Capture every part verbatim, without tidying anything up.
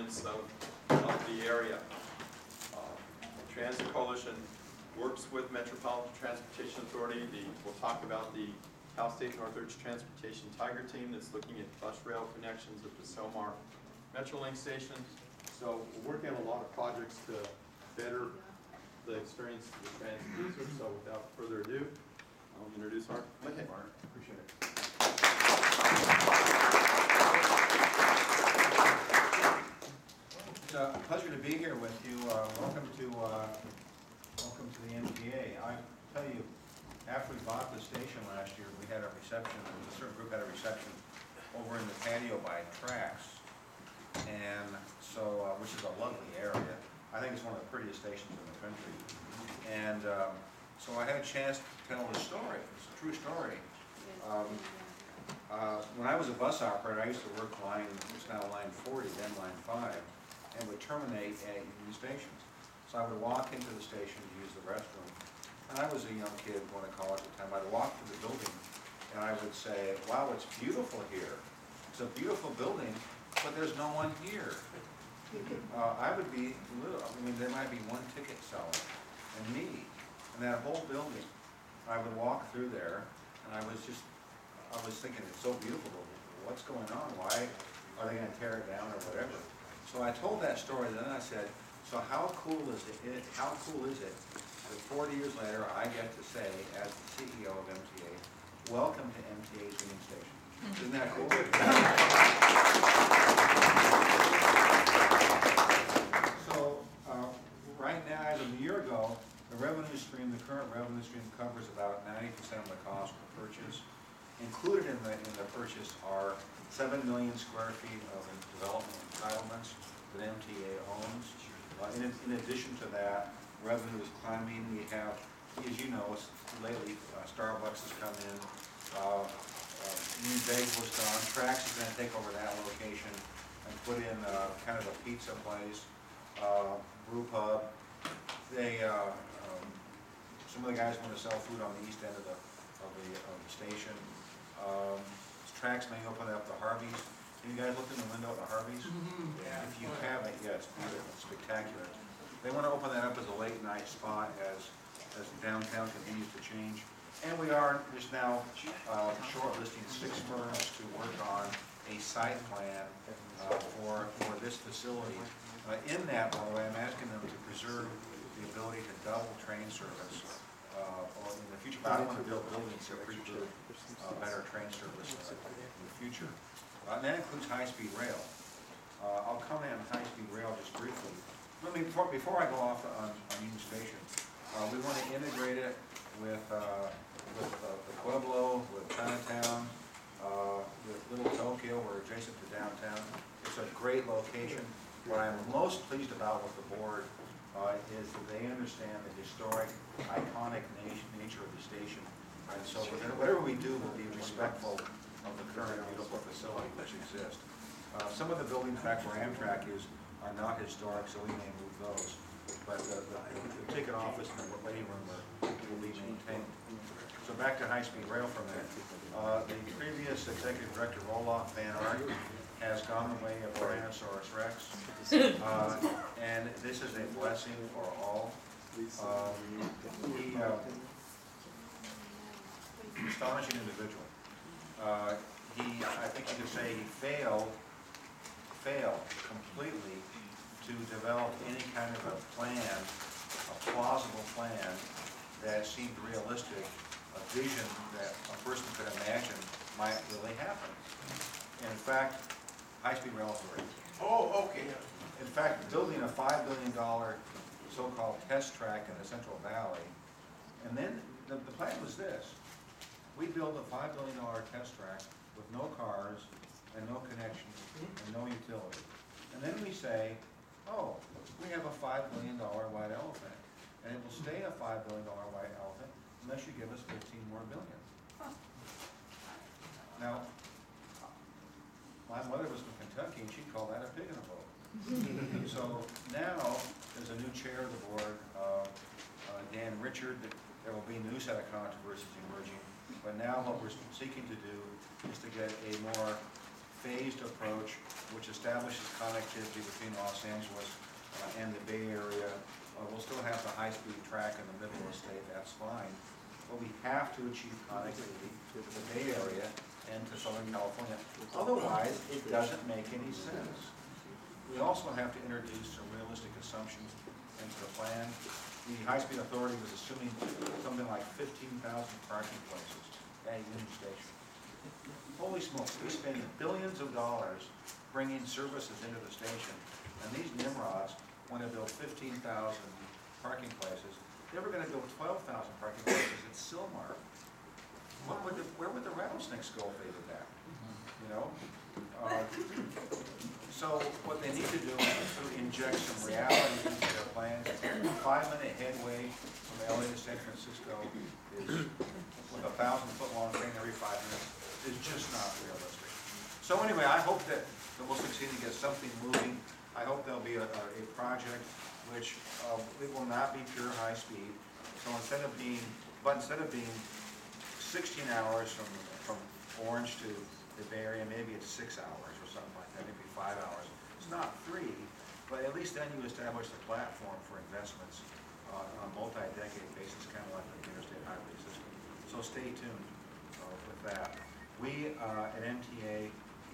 Of, of the area. Uh, the Transit Coalition works with Metropolitan Transportation Authority. The, we'll talk about the Cal State Northridge Transportation Tiger Team that's looking at bus rail connections at the Sylmar Metrolink Station. So we're working on a lot of projects to better the experience of the transit user. So without further ado, I'll introduce Mark. Okay, Mark. Appreciate it. It's uh, a pleasure to be here with you. Uh, welcome to uh, welcome to the M T A. I tell you, after we bought the station last year, we had a reception. A certain group had a reception over in the patio by Trax, and so uh, which is a lovely area. I think it's one of the prettiest stations in the country. And um, so I had a chance to tell the story. It's a true story. Um, uh, when I was a bus operator, I used to work line. It's now line forty, then line five. And would terminate at Union Station. So I would walk into the station to use the restroom. And I was a young kid going to college at the time. I'd walk to the building and I would say, wow, it's beautiful here. It's a beautiful building, but there's no one here. Uh, I would be little. I mean, there might be one ticket seller and me and that whole building. I would walk through there and I was just, I was thinking, it's so beautiful. What's going on? Why are they going to tear it down or whatever? So I told that story, and then I said, so how cool is it, it, how cool is it that forty years later I get to say, as the C E O of M T A, welcome to M T A's Union Station. Isn't that cool? So uh, right now, as of a year ago, the revenue stream, the current revenue stream covers about ninety percent of the cost of purchase. Included in the, in the purchase are seven million square feet of development entitlements that M T A owns. Uh, in, in addition to that, revenue is climbing. We have, as you know, lately uh, Starbucks has come in, uh, uh, New Bagel is gone, Trax is going to take over that location and put in uh, kind of a pizza place, uh, brew pub. They, uh, um, some of the guys want to sell food on the east end of the, of the, of the station. Um, Trax may open up the Harveys. Have you guys looked in the window at the Harveys? Mm-hmm. Yeah. If you haven't, yeah, it's beautiful, it's spectacular. They want to open that up as a late night spot as as downtown continues to change. And we are just now uh, shortlisting six firms to work on a site plan uh, for for this facility. Uh, in that, by the way, I'm asking them to preserve the ability to double train service. Uh, in the future, but I want to build buildings that preserve uh, better train service uh, in the future. Uh, and that includes high-speed rail. Uh, I'll comment on high-speed rail just briefly. Let me, before, before I go off on, on Union Station, uh, we want to integrate it with uh, with uh, the Pueblo, with Chinatown, uh, with Little Tokyo. We're adjacent to downtown. It's a great location. What I'm most pleased about with the board uh, is that they understand the historic, iconic na- nature of the station. And so whatever we do will be respectful of the current beautiful facility which exists. Uh, some of the buildings, in fact, where Amtrak is, are not historic, so we may move those. But the, the, the ticket office and the waiting room are, will be maintained. So back to high-speed rail from there. Uh, the previous executive director, Olaf Van Art, has gone the way of Tyrannosaurus Rex, uh, and this is a blessing for all. Um, he, uh, astonishing individual. Uh, he, I think you could say he failed, failed completely to develop any kind of a plan, a plausible plan that seemed realistic, a vision that a person could imagine might really happen. In fact, high-speed rail is great. Oh, okay. In fact, building a five billion dollar so-called test track in the Central Valley, and then the, the plan was this. We build a five billion dollar test track with no cars and no connections and no utility. And then we say, oh, we have a five billion dollar white elephant. And it will stay a five billion dollar white elephant unless you give us fifteen more billion. Now, my mother was from Kentucky and she'd call that a pig in a boat. So now there's a new chair of the board, uh, uh, Dan Richard. There will be a new set of controversies emerging. But now what we're seeking to do is to get a more phased approach which establishes connectivity between Los Angeles uh, and the Bay Area. Uh, we'll still have the high-speed track in the middle of the state, that's fine. But we have to achieve connectivity to the Bay Area and to Southern California. Otherwise, it doesn't make any sense. We also have to introduce some realistic assumptions into the plan. The high-speed authority was assuming something like fifteen thousand parking places at Union Station. Holy smokes, we spend billions of dollars bringing services into the station, and these Nimrods want to build fifteen thousand parking places. They were going to build twelve thousand parking places at Sylmar. What would the, where would the rattlesnakes go if they did that? You know? Uh, so what they need to do is to inject some reality into their plans. Five-minute headway from L A to San Francisco is, with a thousand-foot-long train every five minutes, is just not realistic. So anyway, I hope that, that we'll succeed to get something moving. I hope there'll be a, a project which uh, it will not be pure high speed. So instead of being, but instead of being sixteen hours from, from Orange to the Bay Area, maybe it's six hours or something like that, maybe five hours. It's not three, but at least then you establish the platform for investments uh, on a multi-decade basis, kind of like the interstate highway system. So stay tuned uh, with that. We uh, at M T A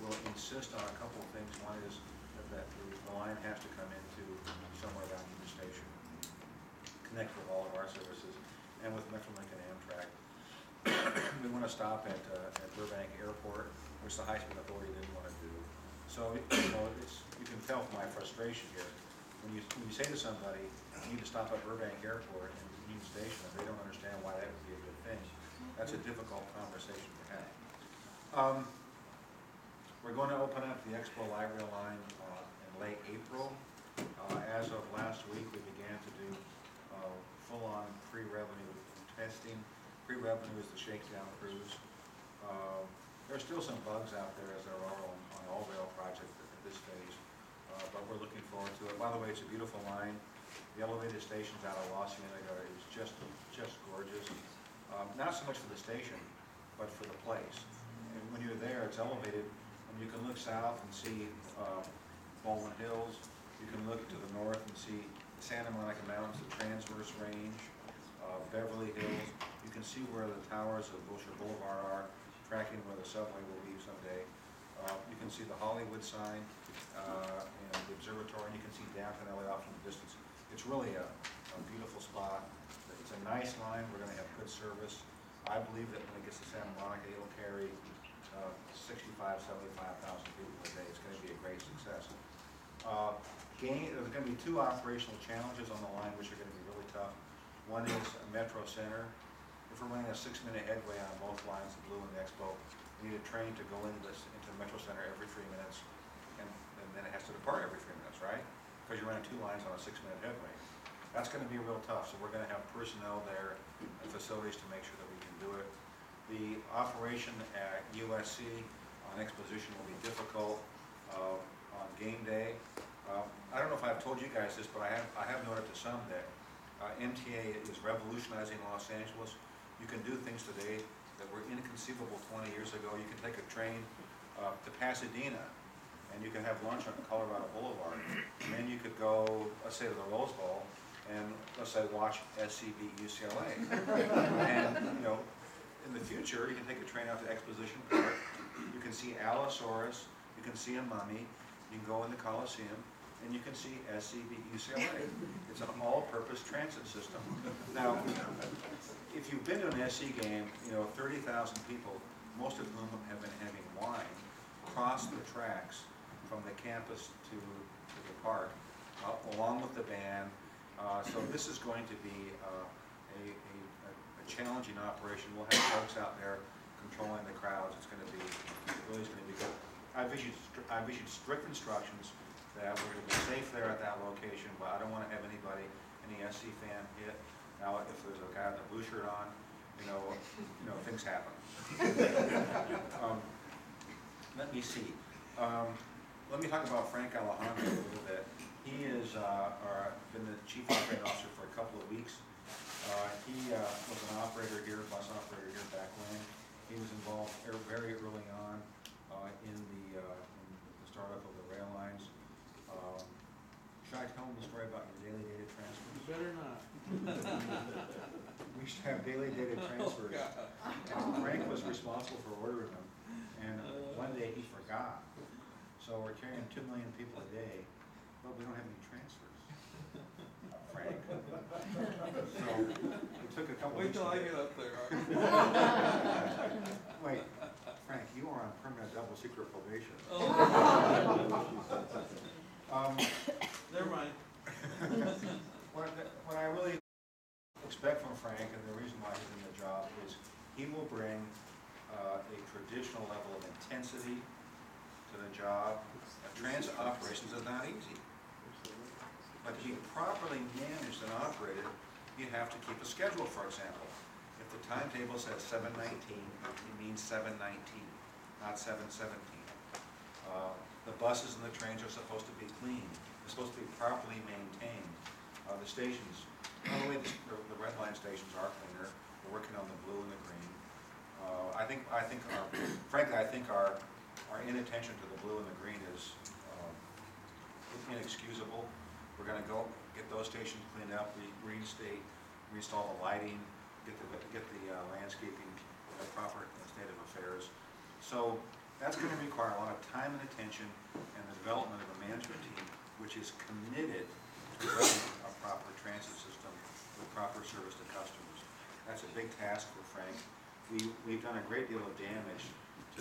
will insist on a couple of things. One is that the line has to come into somewhere down the station, connect with all of our services, and with Metrolink and Amtrak. We want to stop at, uh, at Burbank Airport, which the high-speed authority didn't want to do. So you know, it's, you can tell from my frustration here. When you, when you say to somebody, you need to stop at Burbank Airport and Union Station, and they don't understand why that would be a good thing, that's a difficult conversation to have. Um, we're going to open up the Expo Light Rail line uh, in late April. Uh, as of last week, we began to do uh, full-on pre-revenue testing. Pre-revenue is the shakedown cruise. Uh, there are still some bugs out there, as there are on, on all rail projects at this stage, uh, but we're looking forward to it. By the way, it's a beautiful line. The elevated stations out of Los Angeles is just just gorgeous. Um, not so much for the station, but for the place. And when you're there, it's elevated, and you can look south and see uh, Bowman Hills. You can look to the north and see the Santa Monica Mountains, the Transverse Range, uh, Beverly Hills. You can see where the towers of Wilshire Boulevard are, tracking where the subway will be someday. Uh, you can see the Hollywood sign uh, and the observatory, and you can see downtown L A off in the distance. It's really a, a beautiful spot. It's a nice line. We're going to have good service. I believe that when it gets to Santa Monica, it'll carry uh, sixty-five, seventy-five thousand people a day. It's going to be a great success. Uh, gain, there's going to be two operational challenges on the line, which are going to be really tough. One is Metro Center. If we're running a six-minute headway on both lines, the Blue and the Expo, we need a train to go into this into the Metro Center every three minutes, and, and then it has to depart every three minutes, right? Because you're running two lines on a six-minute headway. That's going to be real tough. So we're going to have personnel there and facilities to make sure that we can do it. The operation at U S C on Exposition will be difficult uh, on game day. Uh, I don't know if I've told you guys this, but I have I have noted to some that uh, M T A is revolutionizing Los Angeles. You can do things today that were inconceivable twenty years ago. You can take a train uh, to Pasadena, and you can have lunch on Colorado Boulevard. And then you could go, let's say, to the Rose Bowl, and let's say watch S C B U C L A. And you know, in the future, you can take a train out to Exposition Park. You can see Allosaurus. You can see a mummy. You can go in the Coliseum, and you can see S C B U C L A. It's an all-purpose transit system. Now, if you've been to an S C game, you know, thirty thousand people, most of whom have been having wine, cross the tracks from the campus to, to the park, uh, along with the band. Uh, so this is going to be uh, a, a, a challenging operation. We'll have folks out there controlling the crowds. It's going to be, it really is going to be good. I've issued, I've issued strict instructions that we're going to be safe there at that location, but I don't want to have anybody, any S C fan hit. Now, if there's a guy with a blue shirt on, you know, you know, things happen. um, let me see. Um, let me talk about Frank Alejandro a little bit. He has uh, been the chief operating officer for a couple of weeks. Uh, he uh, was an operator here, bus operator here back when. He was involved very early on. uh, in, the, uh, in the startup of the rail lines. Um, should I tell them the story about your daily data transfers? You better not. We should have daily data transfers. Oh, uh, Frank was responsible for ordering them, and uh, one day he forgot. So we're carrying two million people a day, but we don't have any transfers. Frank. So it took a couple Wait weeks. Wait till I get up there. Wait, Frank, you are on permanent double secret probation. Oh. um, Never mind. what, what I really expect from Frank, and the reason why he's in the job, is he will bring uh, a traditional level of intensity to the job. Transit operations is not easy. But to be properly managed and operated, you have to keep a schedule, for example. If the timetable says seven nineteen, it means seven nineteen, not seven seventeen. Uh, the buses and the trains are supposed to be clean. They're supposed to be properly maintained. Uh, the stations, by the way, the, the Red Line stations are cleaner. We're working on the blue and the green. Uh, I think, I think, our, frankly, I think our, our inattention to the blue and the green is uh, inexcusable. We're going to go get those stations cleaned up, re reinstate, reinstall the lighting, get the get the uh, landscaping in the proper state of affairs. So that's going to require a lot of time and attention and the development of a management team which is committed to building a proper transit system with proper service to customers. That's a big task for Frank. We, we've done a great deal of damage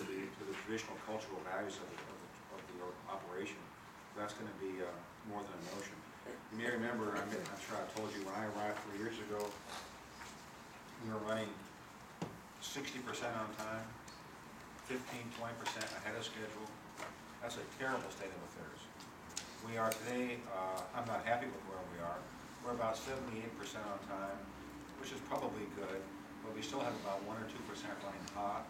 to the, to the traditional cultural values of the, of the, of the operation. That's going to be uh, more than a notion. You may remember, I'm sure I told you, when I arrived three years ago, we were running sixty percent on time, fifteen, twenty percent ahead of schedule. That's a terrible state of affairs. We are today, uh, I'm not happy with where we are. We're about seventy-eight percent on time, which is probably good, but we still have about one or two percent running hot.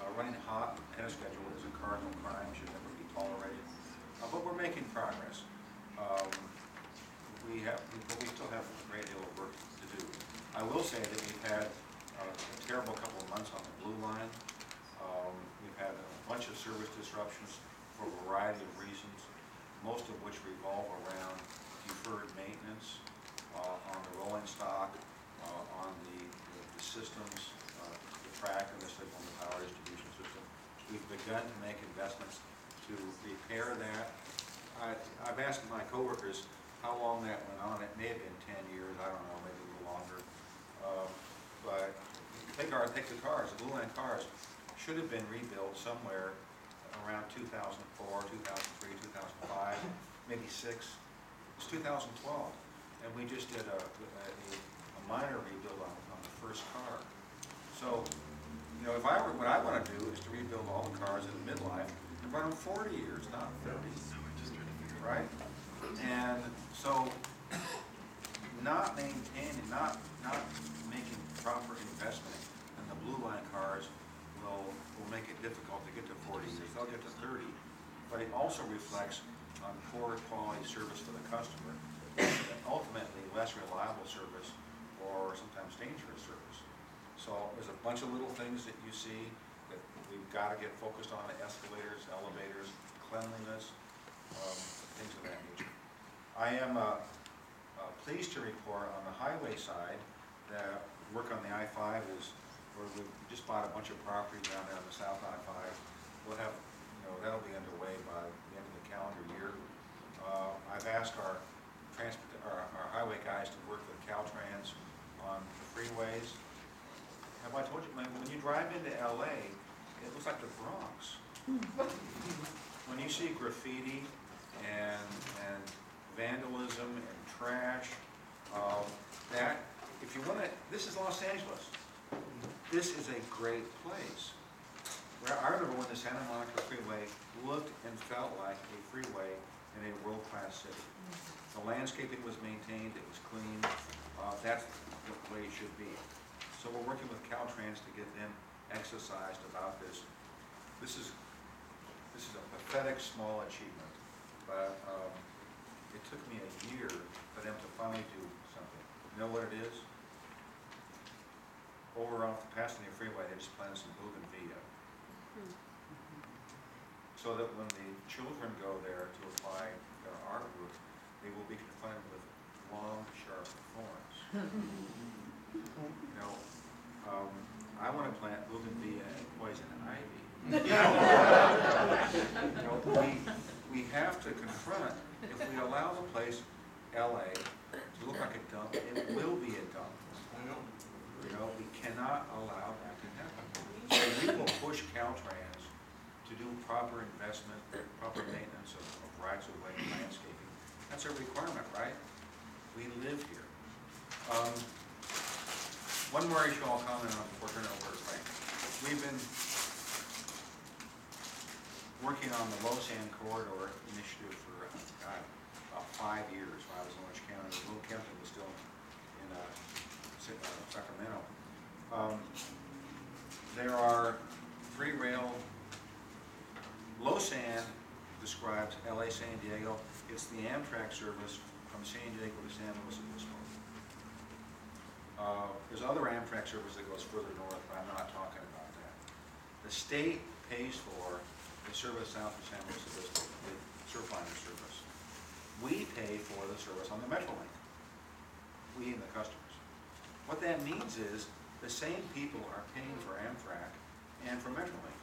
Uh, running hot ahead of schedule is a cardinal crime, should never be tolerated. Uh, but we're making progress. Um, we have, but we still have a great deal of work to do. I will say that we've had uh, a terrible couple of months on the Blue Line. Um, we've had a bunch of service disruptions for a variety of reasons, most of which revolve around deferred maintenance uh, on the rolling stock, uh, on the, the, the systems, uh, the track and the signal and the power distribution system. We've begun to make investments to repair that. I, I've asked my coworkers how long that went on. It may have been ten years, I don't know, maybe a little longer. Uh, but take, our, take the cars, the Blue Line cars should have been rebuilt somewhere around two thousand four, two thousand three, two thousand five, maybe six. It's two thousand twelve. And we just did a, a, a minor rebuild on, on the first car. So, you know, if I were, what I want to do is to rebuild all the cars in midlife and run them forty years, not thirty, right? And so, not maintaining, not not making proper investment in the Blue Line cars will will make it difficult to get to forty years. They'll get to thirty, but it also reflects on poor quality service for the customer, and ultimately less reliable service or sometimes dangerous service. So there's a bunch of little things that you see that we've got to get focused on: escalators, elevators, cleanliness, um, things of that nature. I am uh, uh, pleased to report on the highway side that work on the I five is, or we just bought a bunch of property down there on the South I five. We'll have, you know, that'll be underway by the end of the calendar year. Uh, I've asked our, transport, our, our highway guys to work with Caltrans on the freeways. Have I told you, when you drive into L A, it looks like the Bronx. When you see graffiti and, and vandalism and trash, um, that, if you want to, this is Los Angeles. This is a great place. Where I remember when the Santa Monica freeway looked and felt like a freeway in a world-class city. The landscaping was maintained, it was clean. Uh, that's the way it should be. So we're working with Caltrans to get them exercised about this. This is this is a pathetic small achievement, but um, it took me a year for them to finally do something. You know what it is? Over off the Pasadena freeway, they just planted some Bougainvillea. so that when the children go there to apply their art route, they will be confronted with long, sharp thorns. You know, um, I want to plant Bougainvillea and poison ivy. You know, we, we have to confront, if we allow the place, L A, to look like a dump, it will be a dump. You know, we cannot allow that to happen. So we will push Caltrans to do proper investment, proper maintenance of, of rights-of-way and landscaping. That's a requirement, right? We live here. Um, one more issue I'll comment on before turning over to Frank. We've been working on the LOSSAN corridor initiative for uh, God, about five years when I was in Orange County. The little Kempton was still in uh, Sacramento. Um, there are three rail. LOSSAN describes L A San Diego. It's the Amtrak service from San Diego to Santa Luis Obispo. Uh, there's other Amtrak service that goes further north, but I'm not talking about that. The state pays for the service south of San Luis Obispo, the Surfliner service. We pay for the service on the Metrolink. We and the customers. What that means is the same people are paying for Amtrak and for Metrolink.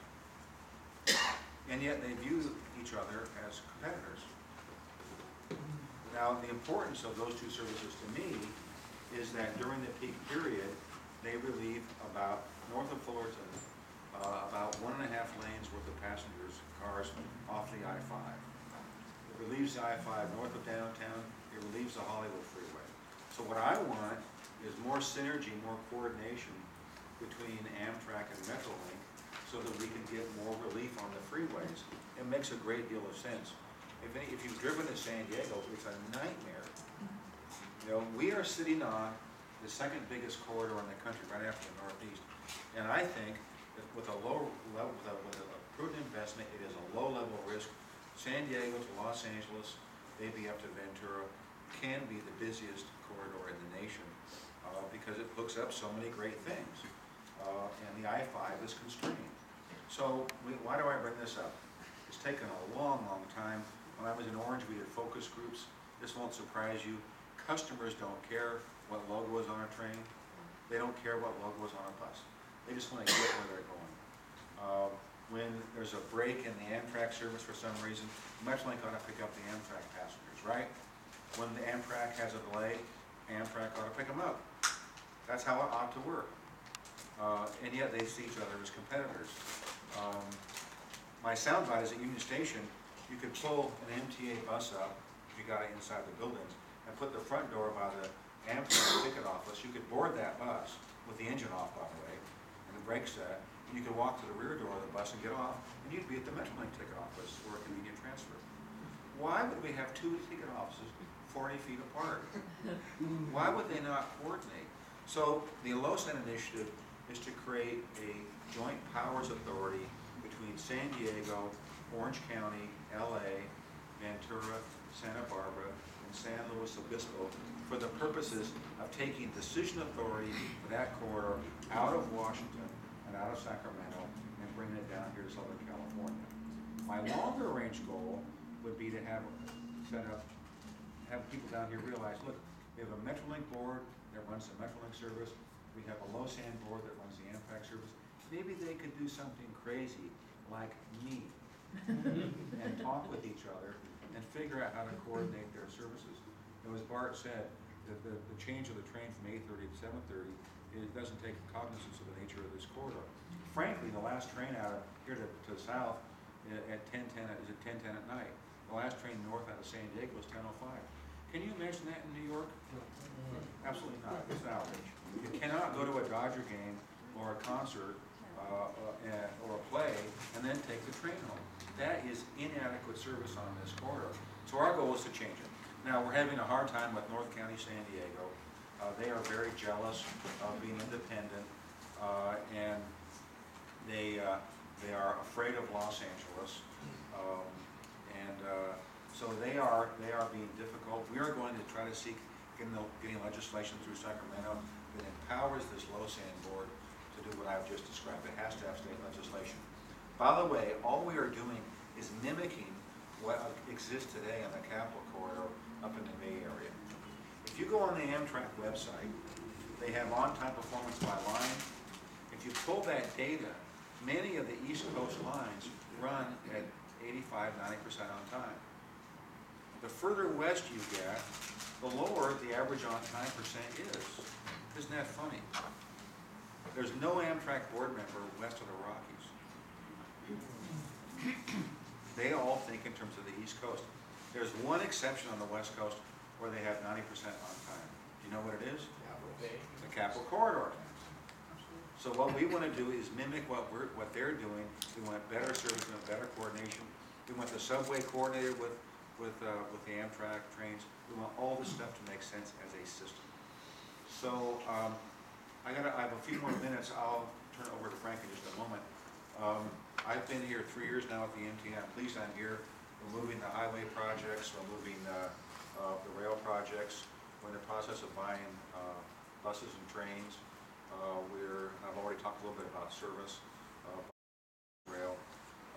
And yet they view each other as competitors. Now, the importance of those two services to me is that during the peak period, they relieve about, north of Fullerton, uh, about one and a half lanes worth of passengers, cars off the I five. It relieves the I five north of downtown, it relieves the Hollywood freeway. So what I want is more synergy, more coordination between Amtrak and Metrolink, so that we can get more relief on the freeways. It makes a great deal of sense. If, any, if you've driven to San Diego, it's a nightmare. You know, we are sitting on the second biggest corridor in the country, right after the Northeast. And I think that with a low level, with a, with a prudent investment, it is a low-level risk. San Diego to Los Angeles, maybe up to Ventura, can be the busiest corridor in the nation uh, because it hooks up so many great things. Uh, and the I five is constrained. So we, why do I bring this up? It's taken a long, long time. When I was in Orange, we did focus groups. This won't surprise you. Customers don't care what logo is on a train. They don't care what logo is on a bus. They just want to get where they're going. Uh, when there's a break in the Amtrak service for some reason, Metrolink ought to pick up the Amtrak passengers, right? When the Amtrak has a delay, Amtrak ought to pick them up. That's how it ought to work. Uh, and yet they see each other as competitors. Um, my soundbite is at Union Station, you could pull an M T A bus up, if you got it inside the buildings, and put the front door by the Amtrak ticket office. You could board that bus with the engine off, by the way, and the brakes set, and you could walk to the rear door of the bus and get off, and you'd be at the Metrolink ticket office or a convenient transfer. Why would we have two ticket offices forty feet apart? Why would they not coordinate? So the LOSSAN initiative is to create a joint powers authority between San Diego, Orange County, L A, Ventura, Santa Barbara, and San Luis Obispo for the purposes of taking decision authority for that corridor out of Washington and out of Sacramento and bringing it down here to Southern California. My longer range goal would be to have set up, have people down here realize, look, we have a Metrolink board that runs the Metrolink service. We have a LOSSAN board that runs the Amtrak service. Maybe they could do something crazy like me and talk with each other and figure out how to coordinate their services. You know, as Bart said, the, the, the change of the train from eight thirty to seven thirty, it doesn't take cognizance of the nature of this corridor. Frankly, the last train out of here to, to the south at ten ten is at ten ten at night. The last train north out of San Diego was ten oh five. Can you imagine that in New York? Absolutely not. It's an outrage. You cannot go to a Dodger game or a concert uh, or a play and then take the train home. That is inadequate service on this corridor. So our goal is to change it. Now, we're having a hard time with North County San Diego. Uh, they are very jealous of being independent, uh, and they uh, they are afraid of Los Angeles. Um, and uh, so they are they are being difficult. We are going to try to seek getting, the, getting legislation through Sacramento that empowers this LOSSAN board to do what I've just described. It has to have state legislation. By the way, all we are doing is mimicking what exists today on the Capitol Corridor up in the Bay Area. If you go on the Amtrak website, they have on-time performance by line. If you pull that data, many of the East Coast lines run at eighty-five, ninety percent on time. The further west you get, the lower the average on-time percent is. Isn't that funny? There's no Amtrak board member west of the Rockies. They all think in terms of the East Coast. There's one exception on the West Coast where they have ninety percent on time. Do you know what it is? It's the Capitol Corridor. So what we want to do is mimic what we're what they're doing. We want better service and better coordination. We want the subway coordinated with with uh, with the Amtrak trains. We want all this stuff to make sense as a system. So um, I got I have a few more minutes. I'll turn it over to Frank in just a moment. Um, I've been here three years now at the M T. I'm pleased I'm here. We're moving the highway projects. We're moving uh, uh, the rail projects. We're in the process of buying uh, buses and trains. Uh, we're, I've already talked a little bit about service, uh, rail.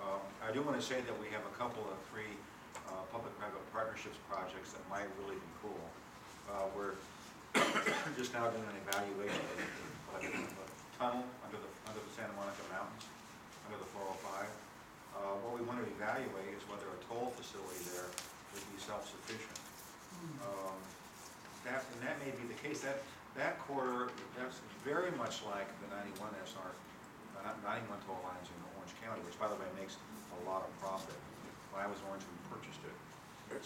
Um, I do want to say that we have a couple of three uh, public-private partnerships projects that might really be cool. Uh, we're just now doing an evaluation of a, a tunnel under the, under the Santa Monica Mountains, under the four oh five. Uh, what we want to evaluate is whether a toll facility there would be self-sufficient. Um, that, and that may be the case. That, That corridor, that's very much like the ninety-one S R, ninety-one toll lines in Orange County, which, by the way, makes a lot of profit. When I was Orange, we purchased it.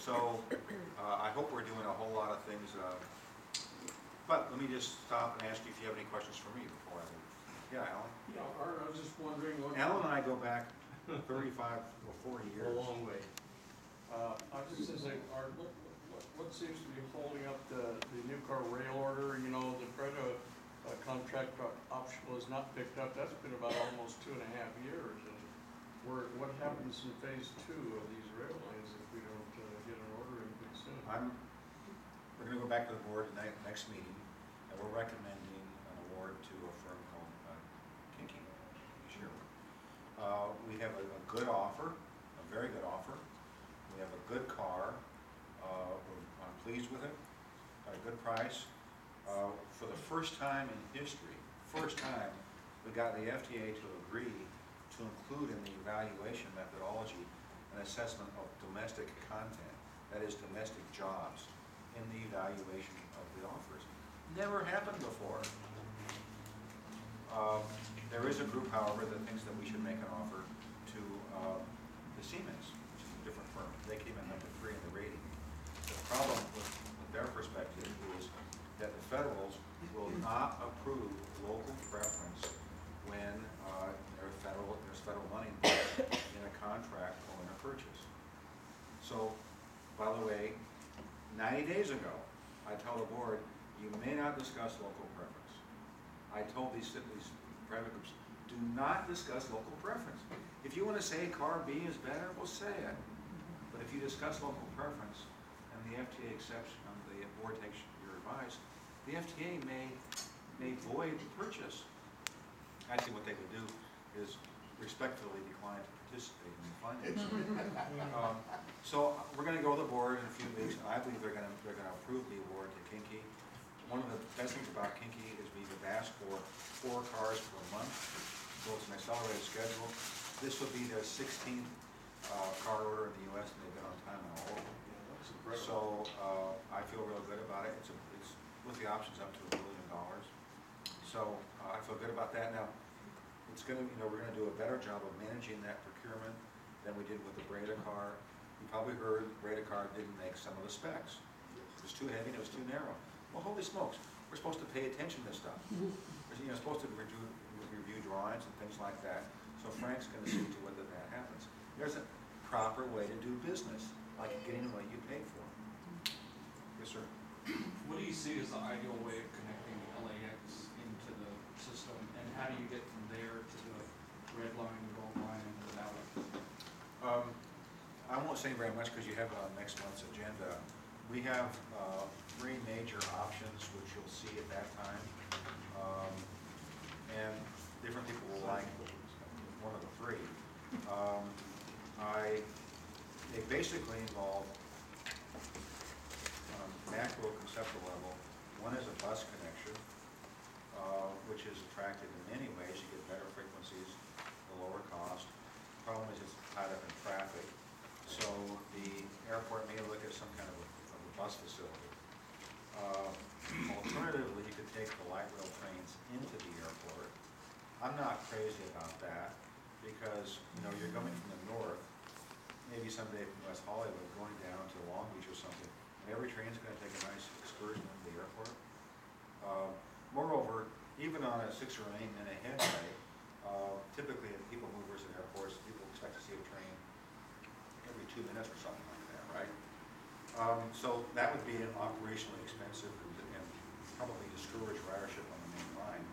So uh, I hope we're doing a whole lot of things. Uh, but let me just stop and ask you if you have any questions for me before I leave. Yeah, Alan? Yeah, I was just wondering. What Alan and I go back thirty-five or forty years. A long way. Uh, I was just saying, Art, what, what seems to be holding up the, the new car rail order? You know, the Breda uh, contract optional is not picked up. That's been about almost two and a half years. And we're, what happens in phase two of these rail lines if we don't uh, get an order in pretty soon? I'm, we're going to go back to the board in the next meeting, and we're recommending an award to a firm called uh, Kinky. Sure. Uh, we have a, a good offer, a very good offer. We have a good car. Uh, I'm pleased with it, at a good price. Uh, for the first time in history, first time, we got the F D A to agree to include in the evaluation methodology an assessment of domestic content, that is domestic jobs, in the evaluation of the offers. Never happened before. Uh, there is a group, however, that thinks that we should make an offer to uh, the Siemens, which is a different firm. They came in number three in the rating. The problem with, with their perspective is that the federals will not approve local preference when uh, there's, federal, there's federal money in a contract or in a purchase. So, by the way, ninety days ago, I told the board, you may not discuss local preference. I told these, these private groups, do not discuss local preference. If you want to say car B is better, well, say it. But if you discuss local preference, the F T A accepts, um, the board takes your advice, the F T A may may void the purchase. Actually, what they would do is respectfully decline to participate in the financing. um, so we're going to go to the board in a few weeks, and I believe they're going to they're going to approve the award to Kinky. One of the best things about Kinky is we have asked for four cars per month, so it's an accelerated schedule. This would be their sixteenth uh, car order in the U S, and they've been on time on all of them. So uh, I feel real good about it. It's, a, it's with the options up to a billion dollars. So uh, I feel good about that. Now it's going to, you know, we're going to do a better job of managing that procurement than we did with the Breda car. You probably heard Breda car didn't make some of the specs. It was too heavy and it was too narrow. Well, holy smokes! We're supposed to pay attention to stuff. We're, you know, supposed to review, review drawings and things like that. So Frank's going to see to whether that happens. There's a proper way to do business, like getting what you paid for. Yes, sir. What do you see as the ideal way of connecting L A X into the system, and how do you get from there to the Red Line, the Gold Line, and the Valley? Um, I won't say very much because you have it on next month's agenda. We have uh, three major options, which you'll see at that time, um, and different people will like one of the three. Um, I, they basically involve, um, macro conceptual level, one is a bus connection, uh, which is attractive in many ways. You get better frequencies, the lower cost. Problem is it's tied up in traffic. So the airport may look at some kind of a, of a bus facility. Uh, alternatively, you could take the light rail trains into the airport. I'm not crazy about that because, you know, you're coming from the north, maybe someday from West Hollywood, going down to Long Beach or something, and every train's going to take a nice excursion into the airport. Uh, moreover, even on a six or an eight minute headway, uh, typically at people movers in airports, people expect to see a train every two minutes or something like that, right? Um, so that would be an operationally expensive and probably discourage ridership on the main line.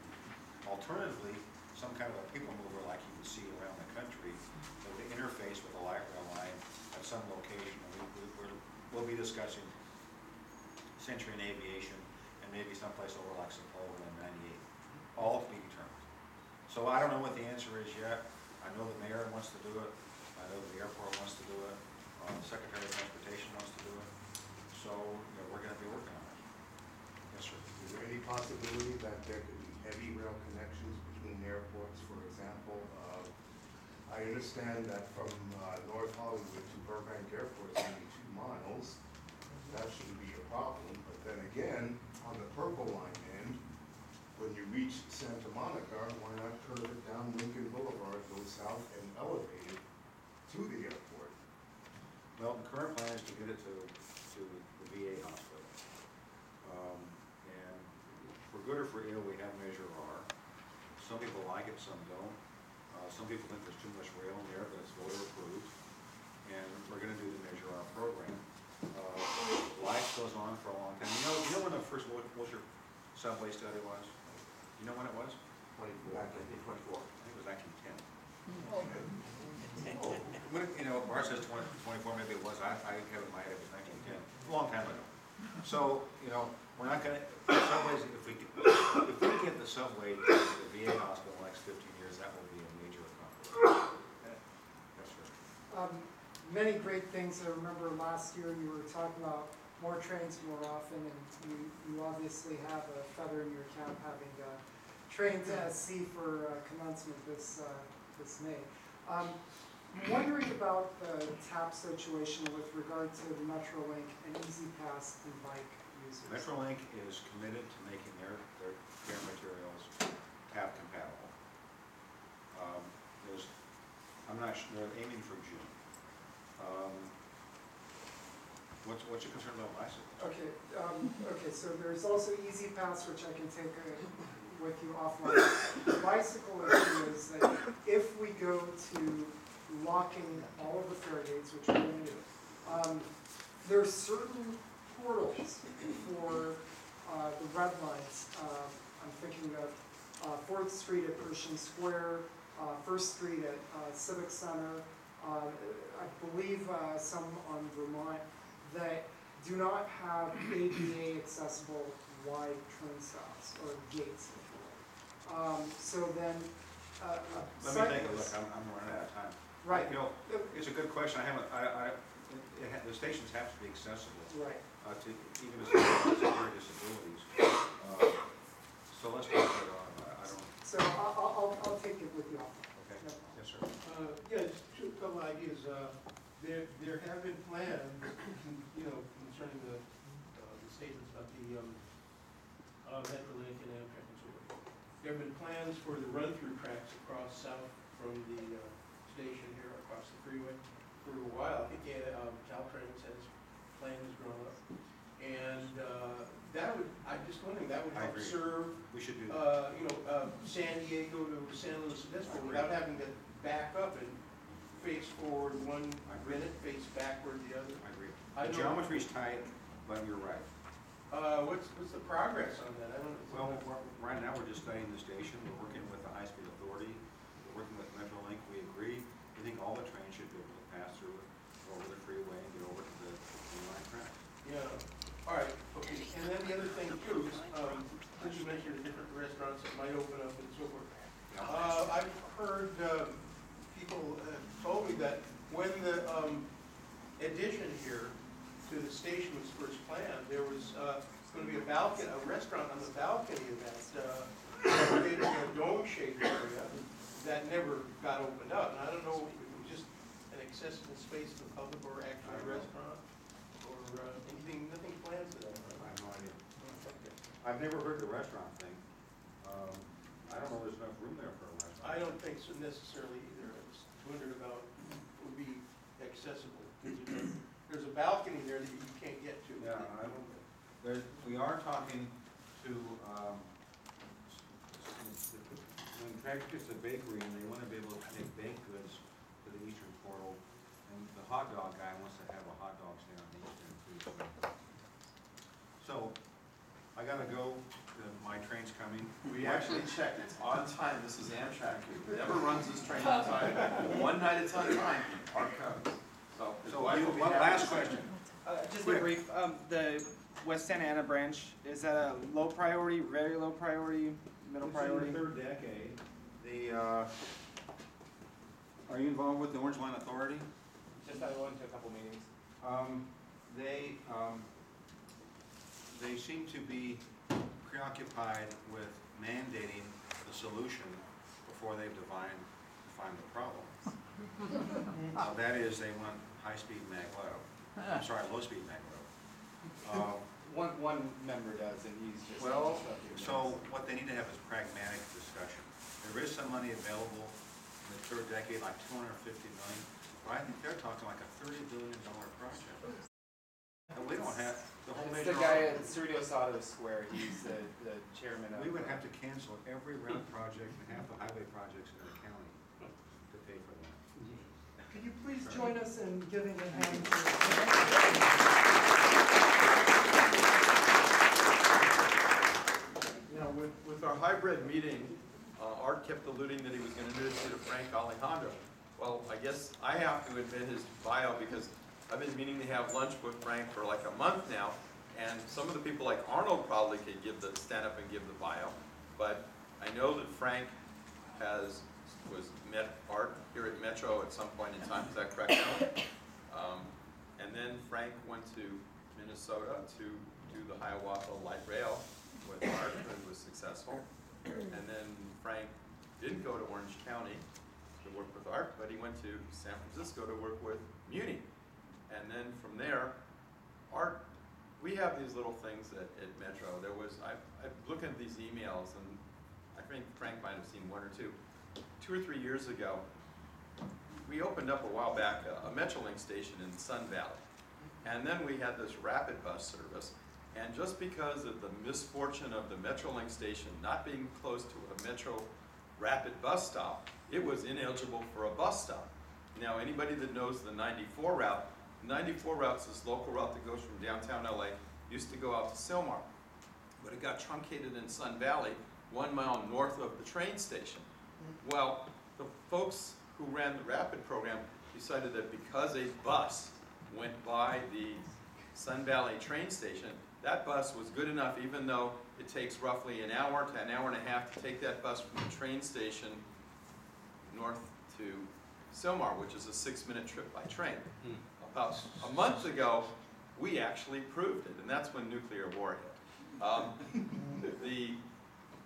Alternatively, some kind of a people mover like you would see around the country that would interface with the light rail line at some location. We, we'll be discussing Century in Aviation and maybe someplace over like Sepulveda and ninety-eight, all to be determined. So I don't know what the answer is yet. I know the mayor wants to do it. I know the airport wants to do it. Uh, the Secretary of Transportation wants to do it. So you know, we're going to be working on it. Yes, sir. Is there any possibility that there could be heavy rail connections between airports? For example, uh, I understand that from uh, North Hollywood to Burbank Airport is only two miles. That shouldn't be a problem. But then again, on the Purple Line end, when you reach Santa Monica, why not curve it down Lincoln Boulevard, go south, and elevate it to the airport? Well, the current plan is to get it to, to the V A hospital. Um, and for good or for ill, we have Measure R. Some people like it, some don't. Uh, some people think there's too much rail in there, but it's voter approved. And we're going to do the Measure R program. Uh, life goes on for a long time. You know, you know when the first Wilshire subway study was? You know when it was? twenty-four. I think it was twenty-four. I think it was nineteen ten. Oh, oh. You know, Bar says twenty, twenty-four, maybe it was. I, I have in my head it was nineteen ten, a long time ago. So, you know, we're not going to, if we if we get the subway to the V A hospital in the next fifteen years, that will be a major accomplishment. Yes, sir. Um, many great things. I remember last year you were talking about more trains more often, and you, you obviously have a feather in your cap having uh, trains to S C for uh, commencement this uh, this May. Um, Wondering about the T A P situation with regard to the Metrolink and Easy Pass and bike users. Metrolink is committed to making their, their, their materials T A P compatible. Um, there's, I'm not sure, they're aiming for June. Um, what's, what's your concern about bicycles? Okay, um, okay, so there's also Easy Pass, which I can take a, with you offline. The bicycle issue is that if we go to locking all of the Faragates, which we're going to do. Um, there are certain portals for uh, the red lines. Uh, I'm thinking of uh, Fourth Street at Pershing Square, uh, First Street at uh, Civic Center, uh, I believe uh, some on Vermont, that do not have A D A accessible wide train stops or gates, if you will. Um, so then, uh, let me take a look. I'm, I'm running out of time. Right. You know, it's a good question. I haven't. I, I, it, it, the stations have to be accessible, right? Uh, to even as severe disabilities. Uh, so let's put it on. I, I don't. So I'll, I'll I'll take it with you. Okay. No. Yes, sir. Uh, yeah, just two couple ideas. Uh, there there have been plans, you know, concerning the uh, the statements about the um, uh, Metrolink and Amtrak and so on. There have been plans for the run-through tracks across south from the. Uh, station here across the freeway for a while. I think yeah, um, Caltrans has plans grown up, and uh, that would. I'm just wondering that would help serve. We should do that. Uh, you know, uh, San Diego to San Luis Obispo without having to back up and face forward one minute, face backward the other. I agree. I the geometry's tight, but you're right. Uh, what's what's the progress on that? I don't know. Well, we're, right now we're just studying the station. We're working with the high-speed authority. Working with Metrolink, we agree. We think all the trains should be able to pass through over the freeway and get over to the Blue Line track. Yeah. All right. Okay. And then the other thing too, um, since you mentioned different restaurants that might open up and so forth, uh, I've heard uh, people have told me that when addition here to the station was first planned. There was uh, going to be a balcony, a restaurant on the balcony of that uh, big, uh, dome-shaped area that never got opened up. And I don't know if it was just an accessible space for the public or actually a restaurant or uh, anything, nothing planned for that. Right? I have no idea. I've never heard the restaurant thing. Um, I don't know if there's enough room there for a restaurant. I don't think so necessarily either. I just wondered about it would be accessible. There's a balcony there that you can't get to. Yeah, I don't. There's, we are talking to um, when Trax gets a bakery and they want to be able to take baked goods to the Eastern Portal, and the hot dog guy wants to have a hot dog stand on the Eastern food. So. I gotta go. My train's coming. We actually checked. It's on time. This is Amtrak. It never runs this train on time. One night it's on time. Our comes. So, so one last question. Uh, just a brief. Um, the West Santa Ana branch, is that a low priority, very low priority, middle it's priority? In the third decade. The. Uh, are you involved with the Orange Line Authority? Just I went to a couple meetings. Um, they. Um, They seem to be preoccupied with mandating the solution before they've defined, defined the problem. uh, that is, they want high-speed maglev. I'm sorry, low-speed maglev. Uh, one one member does, and he's just well. Just so what they need to have is pragmatic discussion. There is some money available in the third decade, like two hundred fifty million dollars. But I think they're talking like a thirty billion dollars project. And we don't have. The whole it's the guy at Studio Sado Square. He's the, the chairman of. We would have to cancel every road project and half the highway projects in the county to pay for that. Could you please Sorry. join us in giving a hand? You know, with, with our hybrid meeting, uh, Art kept alluding that he was going to do this to Frank Alejandro. Well, I guess I have to admit his bio because. I've been meaning to have lunch with Frank for like a month now, and some of the people like Arnold probably could give the stand up and give the bio, but I know that Frank has was met Art here at Metro at some point in time. Is that correct? Um, and then Frank went to Minnesota to do the Hiawatha Light Rail with Art, and was successful. And then Frank didn't go to Orange County to work with Art, but he went to San Francisco to work with Muni. And then from there, Art, we have these little things at, at Metro. There was, I, I look at these emails, and I think Frank might have seen one or two. Two or three years ago, we opened up a while back a, a Metrolink station in Sun Valley. And then we had this rapid bus service. And just because of the misfortune of the Metrolink station not being close to a Metro rapid bus stop, it was ineligible for a bus stop. Now, anybody that knows the ninety-four route, ninety-four routes, this local route that goes from downtown L A, used to go out to Sylmar, but it got truncated in Sun Valley, one mile north of the train station. Well, the folks who ran the rapid program decided that because a bus went by the Sun Valley train station, that bus was good enough, even though it takes roughly an hour to an hour and a half to take that bus from the train station north to Sylmar, which is a six-minute trip by train. Hmm. About a month ago, we actually proved it, and that's when nuclear war hit. Um, the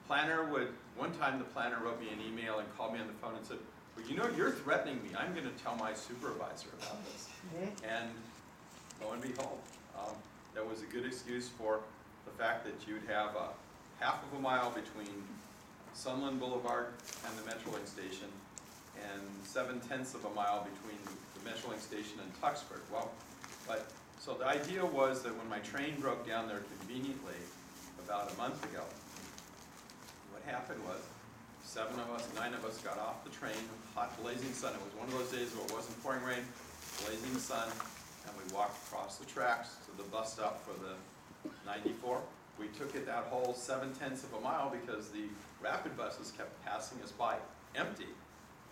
planner would, one time the planner wrote me an email and called me on the phone and said, well, you know, you're threatening me. I'm going to tell my supervisor about this. And lo and behold, um, that was a good excuse for the fact that you'd have a half of a mile between Sunland Boulevard and the Metrolink station, and seven-tenths of a mile between the Metrolink station and Tuxford. Well, but, so the idea was that when my train broke down there conveniently about a month ago, what happened was seven of us, nine of us got off the train, hot, blazing sun. It was one of those days where it wasn't pouring rain, blazing sun, and we walked across the tracks to the bus stop for the ninety-four. We took it that whole seven-tenths of a mile because the rapid buses kept passing us by empty.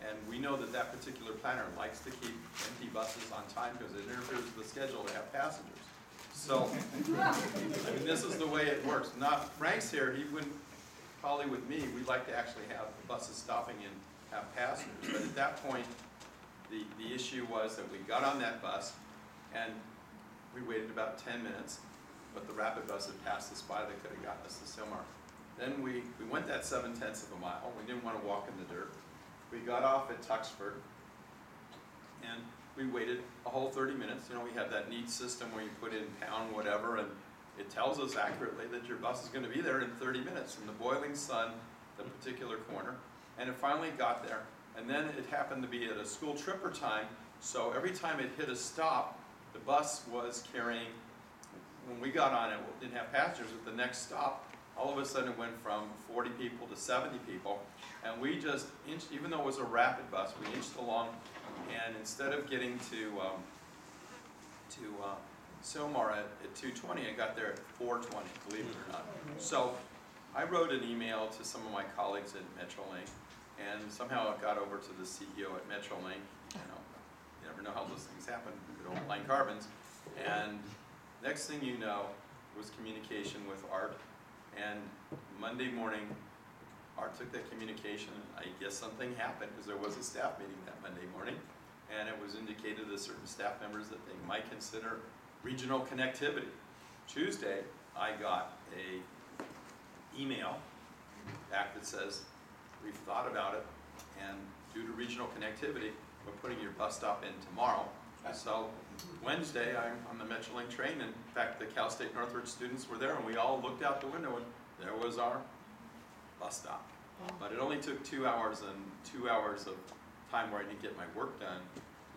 And we know that that particular planner likes to keep empty buses on time because it interferes with the schedule to have passengers. So, I mean, this is the way it works. Not Frank's here, he wouldn't, probably with me, we'd like to actually have the buses stopping and have passengers. But at that point, the, the issue was that we got on that bus, And we waited about ten minutes, but the rapid bus had passed us by. They could have gotten us to Sylmar. Then we, we went that seven-tenths of a mile. We didn't want to walk in the dirt. We got off at Tuxford, and we waited a whole thirty minutes. You know, we have that neat system where you put in pound whatever, and it tells us accurately that your bus is going to be there in thirty minutes in the boiling sun, the particular corner. And it finally got there. And then it happened to be at a school tripper time, so every time it hit a stop, the bus was carrying, when we got on it, it didn't have passengers. At the next stop, all of a sudden it went from forty people to seventy people. And we just inched, even though it was a rapid bus, we inched along. And instead of getting to um, to uh, Sylmar at, at two twenty, I got there at four twenty, believe it or not. So I wrote an email to some of my colleagues at Metrolink, and somehow it got over to the C E O at Metrolink. You know, you never know how those things happen, good old line carbons. And next thing you know was communication with Art. And Monday morning, Art took that communication, and I guess something happened, because there was a staff meeting that Monday morning, and it was indicated to certain staff members that they might consider regional connectivity. Tuesday, I got a email back that says, we've thought about it, and due to regional connectivity, we're putting your bus stop in tomorrow. So Wednesday, I'm on the Metrolink train, and in fact, the Cal State Northridge students were there, and we all looked out the window, and there was our bus stop. But it only took two hours and two hours of time where I didn't get my work done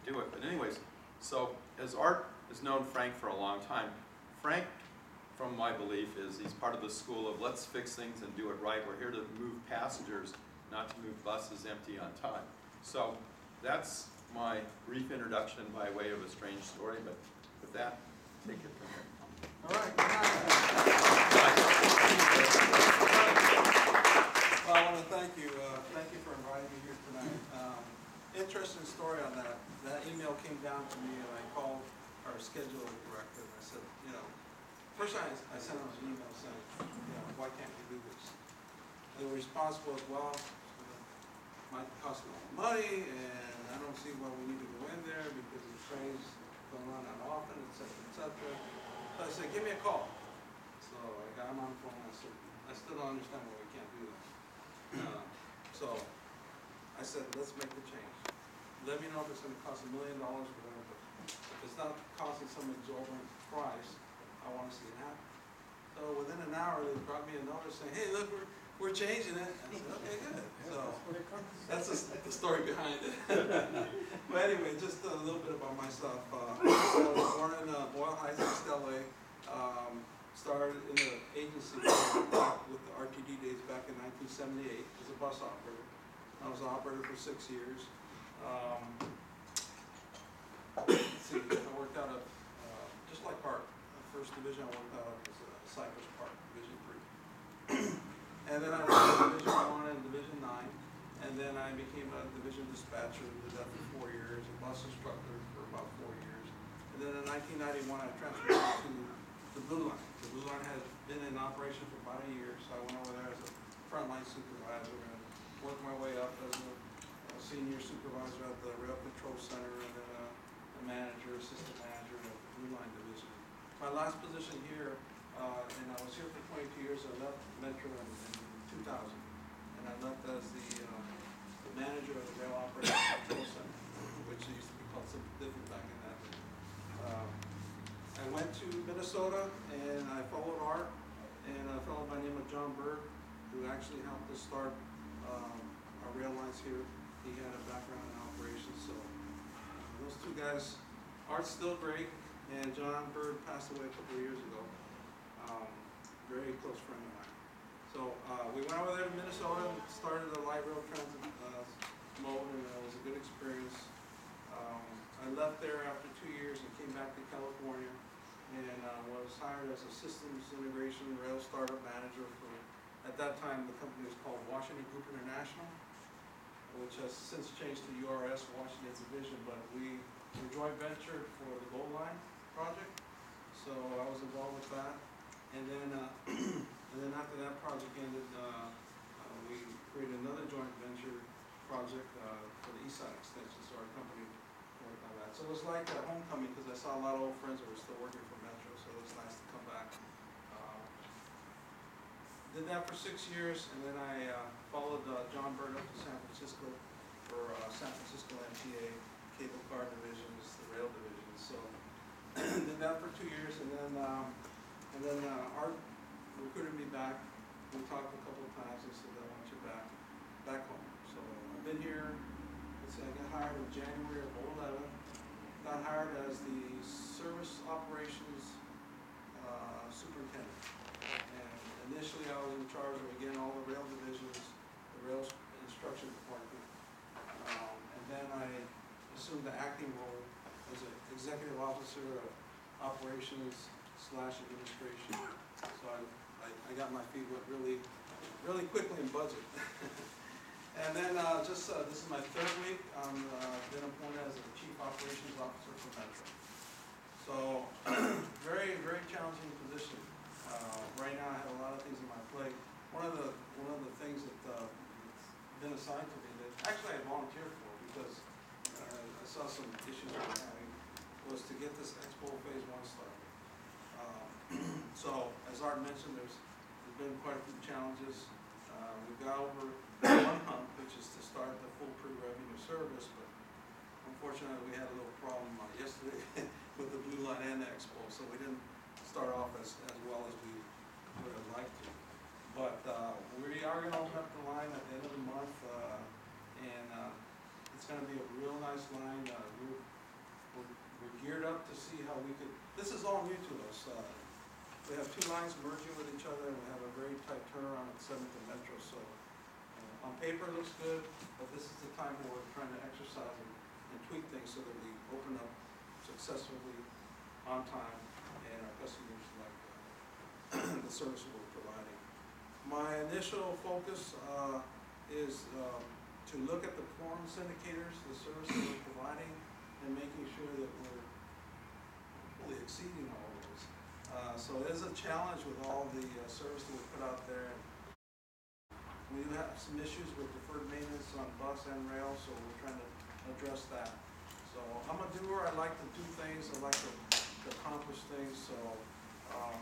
to do it. But anyways, so as Art has known Frank for a long time, Frank, from my belief, is he's part of the school of let's fix things and do it right. We're here to move passengers, not to move buses empty on time. So that's my brief introduction by way of a strange story, but with that, take it from here. All right. Well, I want to thank you. Uh, thank you for inviting me here tonight. Um, interesting story on that. That email came down to me, and I called our scheduling director, and I said, you know, first I, I sent out an email saying, you know, why can't we do this? And the response was, well, it might cost a lot of money, and I don't see why we need to go in there because the trains don't run out often, et cetera, et cetera. So I said, give me a call. So I got him on the phone, and I said, I still don't understand why we can't do that. Uh, so I said, let's make the change. Let me know if it's going to cost a million dollars or whatever. If it's not costing some exorbitant price, I want to see it happen. So within an hour, they brought me a notice saying, hey, look, we're, we're changing it. And I said, okay, good. So that's a, the story behind it. But anyway, just a little bit about myself. Uh, I was born in uh, Boyle Heights, East L A. Um, started in the agency with the R T D days back in nineteen seventy-eight as a bus operator. I was an operator for six years. Um, let's see, I worked out of, uh, just like Park, the first division I worked out of was uh, Cypress Park, Division three. And then I was in Division one and Division nine, and then I became a division dispatcher, did that for four years, a bus instructor for about four years. And then in nineteen ninety-one, I transferred to the Blue Line. The Blue Line had been in operation for about a year, so I went over there as a frontline supervisor and worked my way up as a, a senior supervisor at the Rail Control Center, and then a, a manager, assistant manager at the Blue Line division. My last position here, Uh, and I was here for twenty-two years. I left Metro in, in two thousand, and I left as the, uh, the manager of the Rail Operations Control Center, which used to be called something different back in that day. Uh, I went to Minnesota, and I followed Art, and a fellow by the name of John Bird, who actually helped us start um, our rail lines here. He had a background in operations, so uh, those two guys. Art's still great, and John Bird passed away a couple of years ago. Um, very close friend of mine. So uh, we went over there to Minnesota, started the light rail transit uh, mode, and it was a good experience. Um, I left there after two years and came back to California, and uh, was hired as a systems integration rail startup manager for, at that time, the company was called Washington Group International, which has since changed to U R S, Washington Division, but we were joint ventured for the Gold Line project, so I was involved with that. And then, uh, and then after that project ended, uh, uh, we created another joint venture project uh, for the East Side Extension. So our company working on that. So it was like a homecoming because I saw a lot of old friends that were still working for Metro, so it was nice to come back. Uh, did that for six years, and then I uh, followed uh, John Bird up to San Francisco for uh, San Francisco M T A, cable car divisions, the rail division. So did that for two years, and then um, and then uh, Art recruited me back. We talked a couple of times, and said I want you back back home. So I've been here. So I got hired in January of oh eleven. Got hired as the service operations uh, superintendent. And initially, I was in charge of again all the rail divisions, the rail instruction department, um, and then I assumed the acting role as an executive officer of operations slash administration. So I, I, I got my feet wet really, really quickly in budget. And then uh, just, uh, this is my third week, I've uh, been appointed as a Chief Operations Officer for Metro. So, very, very challenging position. Uh, right now I have a lot of things in my plate. One of the, one of the things that, uh, that's been assigned to me that actually I volunteered for because uh, I saw some issues I was having was to get this Expo Phase one started. Um, so, as Art mentioned, there's, there's been quite a few challenges. Uh, we got over one hump, which is to start the full pre-revenue service, but unfortunately we had a little problem uh, yesterday with the Blue Line and the Expo, so we didn't start off as, as well as we would have liked to. But uh, we are going to open up the line at the end of the month, uh, and uh, it's going to be a real nice line. Uh, we're, we're, we're geared up to see how we could, this is all new to us. Uh, We have two lines merging with each other, and we have a very tight turnaround at seventh and Metro. So, uh, on paper it looks good, but this is the time where we're trying to exercise and, and tweak things so that we open up successfully on time, and our customers like uh, the service we're providing. My initial focus uh, is um, to look at the performance indicators, the services we're providing, and making sure that we're fully exceeding all of those. Uh, so it is a challenge with all the uh, service that we put out there. We do have some issues with deferred maintenance on bus and rail, so we're trying to address that. So I'm a doer. I like to do things. I like to, to accomplish things. So um,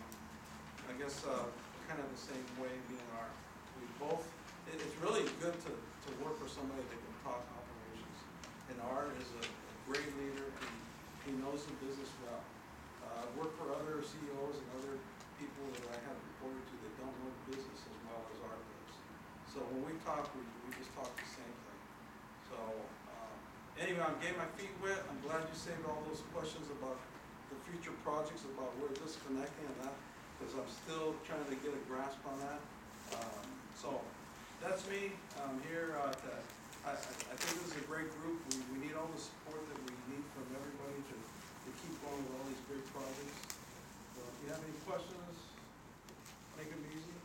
I guess uh, kind of the same way being our, we both, it, it's really good to, to work for somebody that can talk operations. And Art is a, a great leader, and he knows the business well. I uh, work for other C E Os and other people that I have reported to that don't know the business as well as our does. So when we talk, we, we just talk the same thing. So um, anyway, I'm getting my feet wet. I'm glad you saved all those questions about the future projects, about where this connecting and that, because I'm still trying to get a grasp on that. Um, so that's me. I'm here. Uh, to, I, I think this is a great group. We, we need all the support that we need from everybody to to keep going with all these great projects. So if you have any questions, make them easy.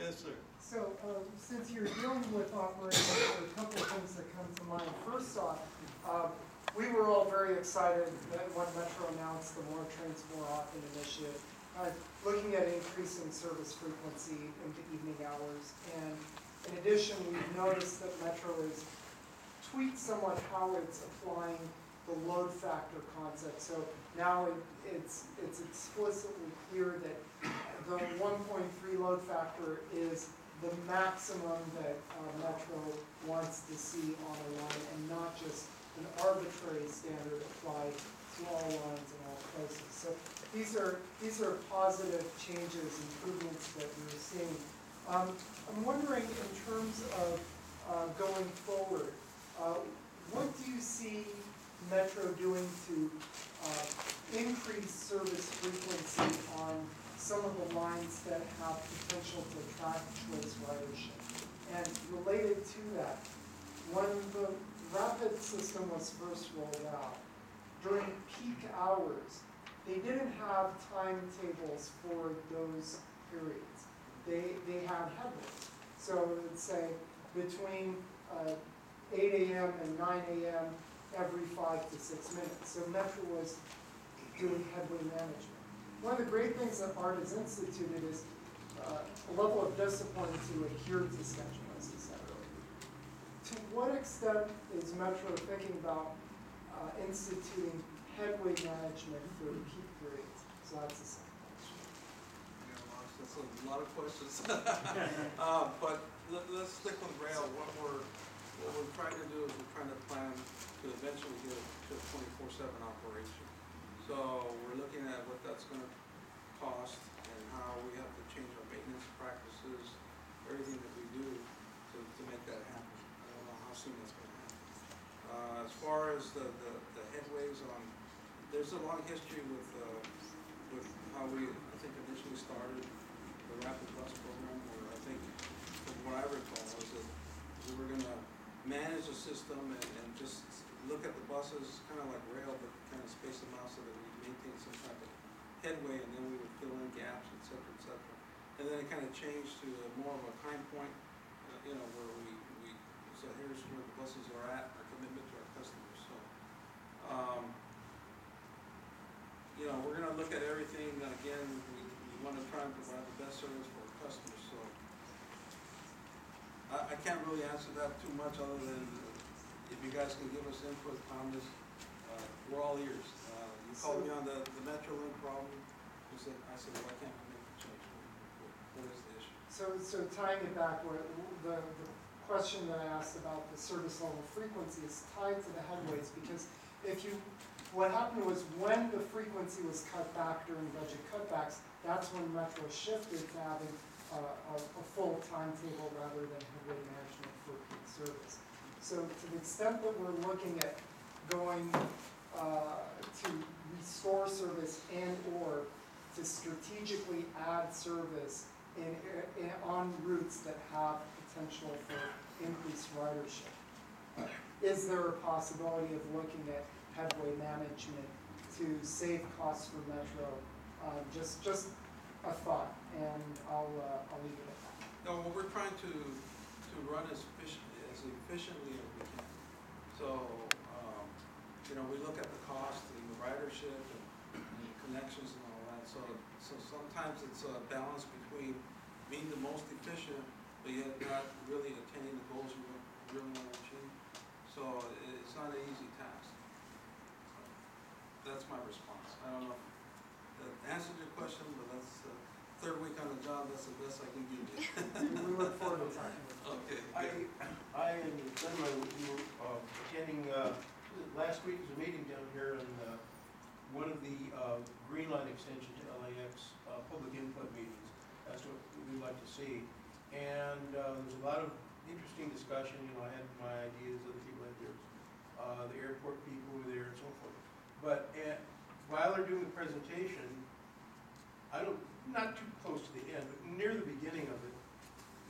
Yes, sir. So uh, since you're dealing with operations, there are a couple of things that come to mind. First off, uh, we were all very excited that when Metro announced the More Trains More Often initiative, uh, looking at increasing service frequency into evening hours. And in addition, we've noticed that Metro is tweaked somewhat how it's applying the load factor concept. So now it, it's, it's explicitly clear that the one point three load factor is the maximum that uh, Metro wants to see on a line, and not just an arbitrary standard applied to all lines and all places. So these are, these are positive changes, improvements that we're seeing. Um, I'm wondering in terms of uh, going forward, Uh, what do you see Metro doing to uh, increase service frequency on some of the lines that have potential to attract choice ridership? And related to that, when the rapid system was first rolled out, during peak hours, they didn't have timetables for those periods. They, they had headlines. So let's say between uh, eight A M and nine A M every five to six minutes. So Metro was doing headway management. One of the great things that Art has instituted is uh, a level of discipline to adhere to schedules, et cetera. To to what extent is Metro thinking about uh, instituting headway management for peak periods? So that's the second question. Yeah, that's a lot of questions. uh, but let, let's stick with rail. What we're, what we're trying to do is we're trying to plan to eventually get to twenty-four seven operation. So we're looking at what that's going to cost and how we have to change our maintenance practices, everything that we do to, to make that happen. I don't know how soon that's going to happen. Uh, as far as the, the, the headways on, there's a long history with uh, with how we, I think, initially started the rapid bus program, where I think, from what I recall, is that we were going to manage the system and, and just look at the buses, kind of like rail, but kind of space them out so that we maintain some type of headway, and then we would fill in gaps, et cetera, et cetera. And then it kind of changed to a, more of a time point, uh, you know, where we, we said, here's where the buses are at, our commitment to our customers. So, um, you know, we're going to look at everything. Again, we, we want to try and provide the best service for our customers. So, I, I can't really answer that too much, other than if you guys can give us input, comments, uh, we're all ears. Uh, you called me on the, the Metrolink problem. You said, I said, well, I can't make the change. What is the issue? So, so tying it back, where the, the question that I asked about the service level frequency is tied to the headways, because if you, what happened was when the frequency was cut back during budget cutbacks, that's when Metro shifted to having uh, a, a full timetable rather than headway management for peak service. So to the extent that we're looking at going uh, to restore service and or to strategically add service in, in, on routes that have potential for increased ridership, is there a possibility of looking at headway management to save costs for Metro? Uh, just, just a thought, and I'll, uh, I'll leave it at that. No, what we're trying to, to run as efficient, as efficiently as we can. So, um, you know, we look at the cost and the ridership and, and the connections and all that. So, so sometimes it's a balance between being the most efficient, but yet not really attaining the goals you really want to achieve. So it, it's not an easy task. So that's my response. I don't know if that answered your question, but that's the third week on the job. That's the best I can give you. We look forward to talking about it. Okay. I, I and Sylmar, we were uh, attending uh, last week was a meeting down here, and uh, one of the uh, Green Line extension to L A X uh, public input meetings. That's what we'd like to see. And uh, there's a lot of interesting discussion. You know, I had my ideas, other people had theirs. Uh, the airport people were there, and so forth. But at, while they're doing the presentation, I don't, not too close to the end, but near the beginning of it,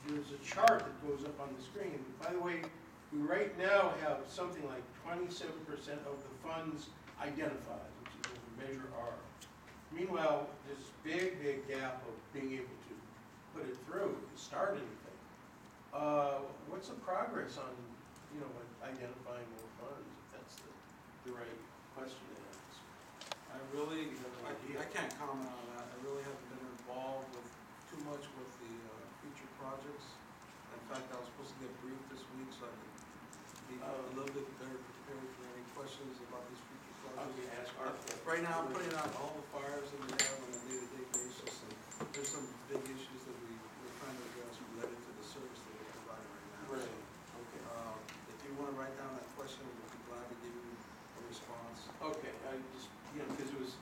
there's a chart that goes up on the screen. By the way, we right now have something like twenty-seven percent of the funds identified, which is Measure R. Meanwhile, this big, big gap of being able to put it through, to start anything. Uh, what's the progress on, you know, identifying more funds? If that's the, the right question to ask. I really, uh, I, I can't comment on that. I really haven't been involved with too much with the uh, future projects. In fact, I was supposed to get briefed this week, so I can be uh, a little bit better prepared for any questions about these future projects. Ask our, right now, I'm putting out all the fires that we have on a day-to-day basis, and there's some big issues that we, we're trying to address related to the service that we're providing right now. Right. So, okay. Um, if you want to write down that question, we'll be glad to give you a response. Okay. I just, you know, because it was,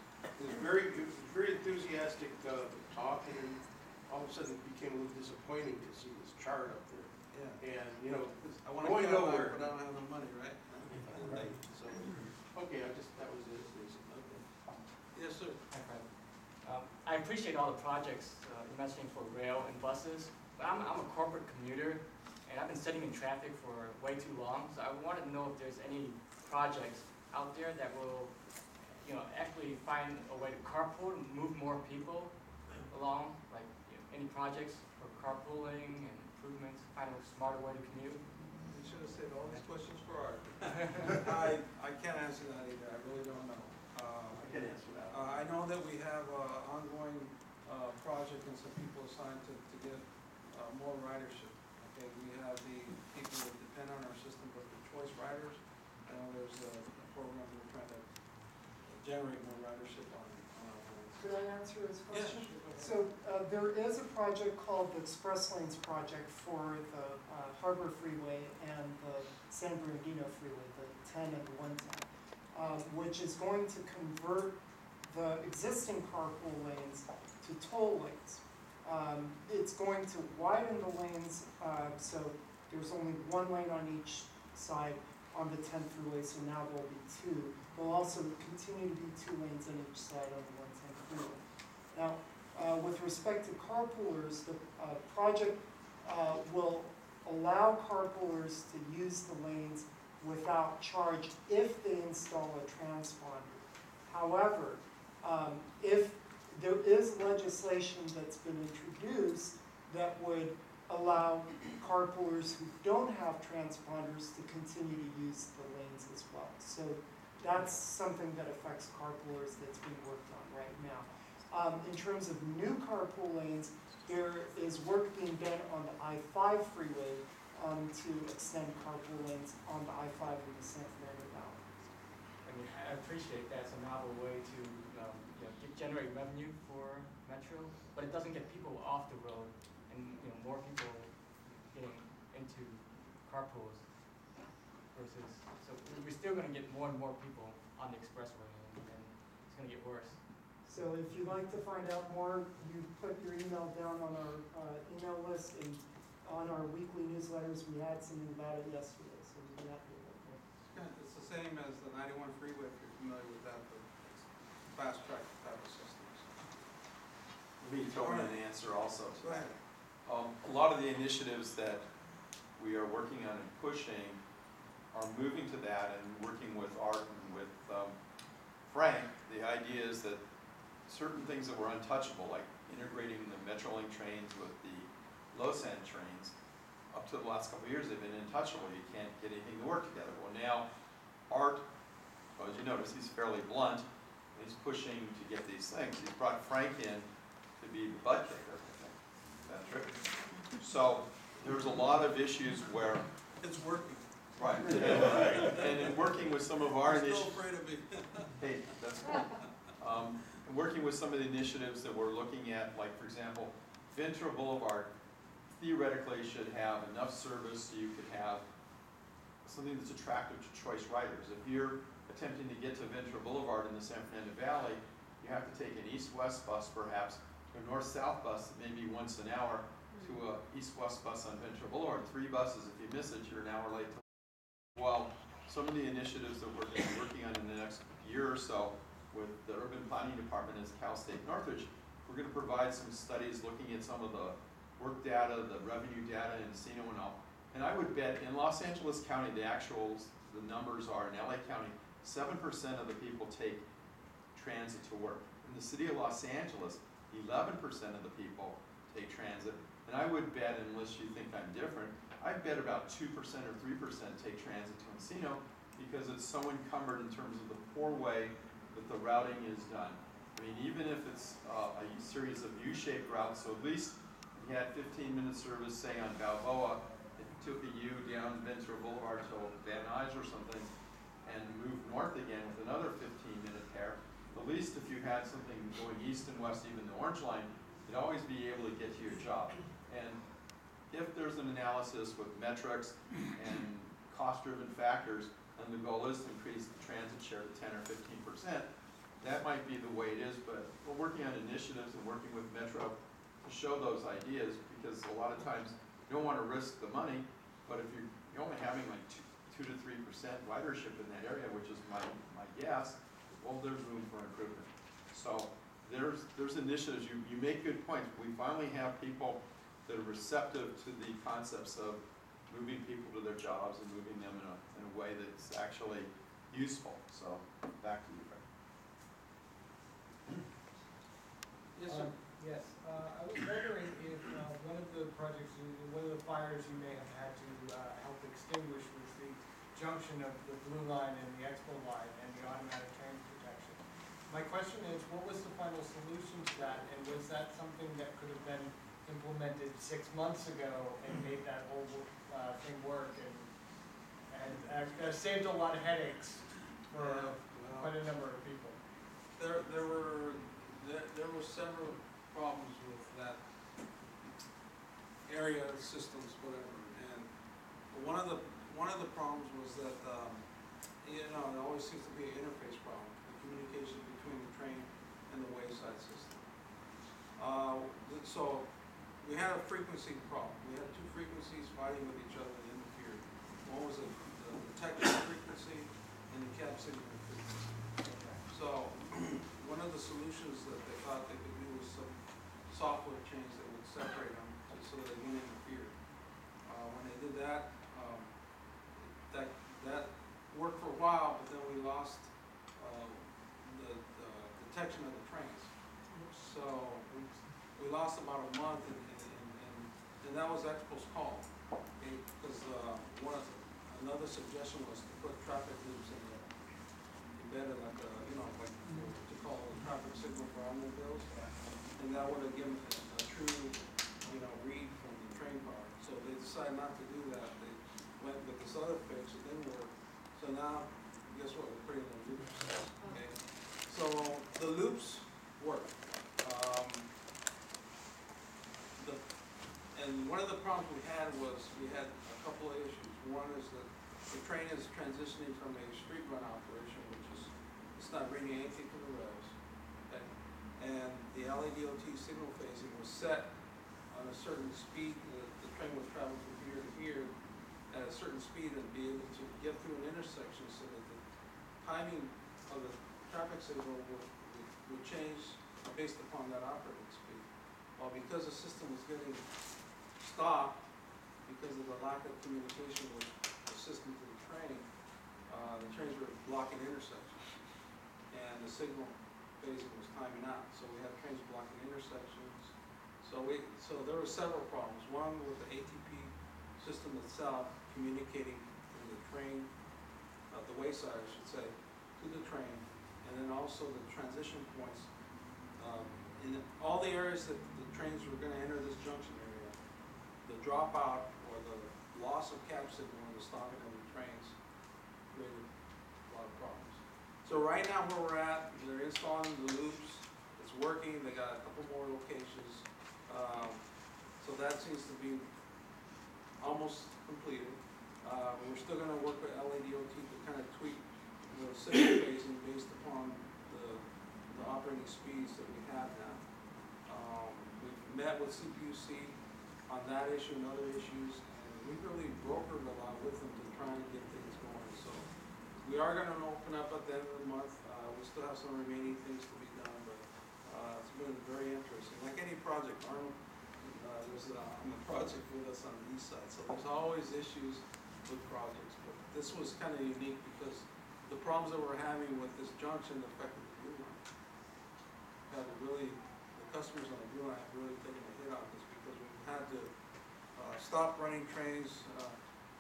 it was very, it was very enthusiastic uh, talk, and all of a sudden it became a little disappointing to see this chart up there. Yeah. And, you know, I want to go nowhere, but I don't have the money, right? Right. So, okay, I just, that was it. Okay. Yes, sir. Hi, Fred. Um, I appreciate all the projects uh, investing for rail and buses, but I'm, I'm a corporate commuter, and I've been sitting in traffic for way too long, so I wanted to know if there's any projects out there that will, you know, actually find a way to carpool and move more people along, like, any projects for carpooling and improvements, kind of a smarter way to commute? You should have said all these questions for Art. I, I can't answer that either. I really don't know. Um, I can't answer that. Uh, I know that we have an uh, ongoing uh, project and some people assigned to, to get uh, more ridership. Okay, we have the people that depend depend on our system with the choice riders. I know there's a, a program we're trying to generate more ridership on. Could I answer his question? Yeah. So uh, there is a project called the Express Lanes Project for the uh, Harbor Freeway and the San Bernardino Freeway, the ten and the one ten, uh, which is going to convert the existing carpool lanes to toll lanes. Um, it's going to widen the lanes, uh, so there's only one lane on each side on the tenth freeway, so now there'll be two. There'll also continue to be two lanes on each side on the one ten freeway. Now, uh, with respect to carpoolers, the uh, project uh, will allow carpoolers to use the lanes without charge if they install a transponder. However, um, if there is legislation that's been introduced that would allow carpoolers who don't have transponders to continue to use the lanes as well. So that's something that affects carpoolers that's being worked on right now. Um, in terms of new carpool lanes, there is work being done on the I five freeway um, to extend carpool lanes on the I five in the Santa Monica Mountains. I mean, I appreciate that's a novel way to um, you know, generate revenue for Metro, but it doesn't get people off the road. And you know, more people getting into carpools versus, so we're still going to get more and more people on the expressway, and, and it's going to get worse. So if you'd like to find out more, you put your email down on our uh, email list, and on our weekly newsletters we had something about it yesterday, so we can have it. Yeah, it's the same as the ninety-one freeway, if you're familiar with that, the fast track type of systems. We can throw in an answer also. Go ahead. Um, a lot of the initiatives that we are working on and pushing are moving to that, and working with Art and with um, Frank, the idea is that certain things that were untouchable, like integrating the Metrolink trains with the LOSSAN trains, up to the last couple of years they've been untouchable. You can't get anything to work together. Well, now Art, well, as you notice, he's fairly blunt, and he's pushing to get these things. He's brought Frank in to be the butt kicker. So there's a lot of issues where it's working. Right. And in working with some of our initiatives. I'm still afraid of me. Hey, that's cool. Um, and working with some of the initiatives that we're looking at, like for example, Ventura Boulevard theoretically should have enough service so you could have something that's attractive to choice riders. If you're attempting to get to Ventura Boulevard in the San Fernando Valley, you have to take an east-west bus perhaps, a north-south bus maybe once an hour, to a east-west bus on Ventura Boulevard. Three buses, if you miss it, you're an hour late. Well, some of the initiatives that we're going to be working on in the next year or so with the Urban Planning Department is Cal State Northridge. We're going to provide some studies looking at some of the work data, the revenue data, and Encino and all. And I would bet in Los Angeles County, the actuals, the numbers are in L A County, seven percent of the people take transit to work. In the city of Los Angeles, eleven percent of the people take transit, and I would bet, unless you think I'm different, I bet about two percent or three percent take transit to Encino because it's so encumbered in terms of the poor way that the routing is done. I mean, even if it's uh, a series of U-shaped routes, so at least you had fifteen minute service, say on Balboa, it took a U down Ventura Boulevard to Van Nuys or something, and moved north again with another fifteen minute pair. At least if you had something going east and west, even the Orange Line, you'd always be able to get to your job. And if there's an analysis with metrics and cost-driven factors, and the goal is to increase the transit share to ten or fifteen percent, that might be the way it is. But we're working on initiatives and working with Metro to show those ideas, because a lot of times you don't want to risk the money, but if you're only having like two, two to three percent ridership in that area, which is my, my guess, well, there's room for improvement. So there's there's initiatives. You, you make good points. We finally have people that are receptive to the concepts of moving people to their jobs and moving them in a, in a way that's actually useful. So back to you, Greg. Yes, sir. Um, yes. Uh, I was wondering if uh, one of the projects, you, one of the fires you may have had to uh, help extinguish was the junction of the Blue Line and the Expo Line and the automatic train protection. My question is, what was the final solution to that, and was that something that could have been implemented six months ago and made that whole uh, thing work and and that saved a lot of headaches for yeah, well, quite a number of people. There, there were there, there were several problems with that area systems, whatever. And one of the one of the problems was that um, you know, it always seems to be an interface problem, the communication between the train and the wayside system. Uh, so we had a frequency problem. We had two frequencies fighting with each other in the period. One was a, the detector frequency and the cap signal frequency. So one of the solutions that they thought they could do was some software change that would separate them so that they wouldn't interfere. Uh, when they did that, um, that, that worked for a while, but then we lost uh, the, the detection of the trains. So we lost about a month, and, and, and, and that was Expo's call. Because uh, one of the, another suggestion was to put traffic loops in there, embedded like a, you know, like to call a traffic signal for automobiles, and that would have given a, a true, you know, read from the train car. So they decided not to do that. They went with this other fix, it didn't work. So now, guess what? We're putting in loops. Okay. So the loops work. Um, the, and one of the problems we had was we had a couple of issues. One is that the train is transitioning from a street run operation, which is it's not bringing anything to the rails. Okay. And the L A D O T signal phasing was set on a certain speed. The, the train would travel from here to here at a certain speed and be able to get through an intersection so that the timing of the traffic signal would, would, would change based upon that operating speed. Well, because the system was getting stopped because of the lack of communication with the system to the train, uh, the trains were blocking intersections and the signal phasing was timing out. So we had trains blocking intersections. So we so there were several problems. One with the A T P system itself communicating from the train, uh, the wayside I should say, to the train, and then also the transition points um, in the, all the areas that the trains were going to enter this junction area. The dropout or the loss of cab signal and the stopping of the trains created a lot of problems. So right now where we're at, they're installing the loops. It's working. They got a couple more locations. Um, so that seems to be almost completed. Uh, we're still going to work with L A D O T to kind of tweak the signal phasing based upon the, the operating speeds that we have now. Um, we've met with C P U C on that issue and other issues, and we really brokered a lot with them to try and get things going. So we are going to open up at the end of the month. Uh, we still have some remaining things to be done, but uh, it's been very interesting. Like any project, Arnold, Uh, there's uh, on the project with us on the east side, so there's always issues with projects, but this was kind of unique because the problems that we're having with this junction affected the Blue Line. Had to really, the customers on the Blue Line have really taken a hit on this because we've had to uh, stop running trains uh,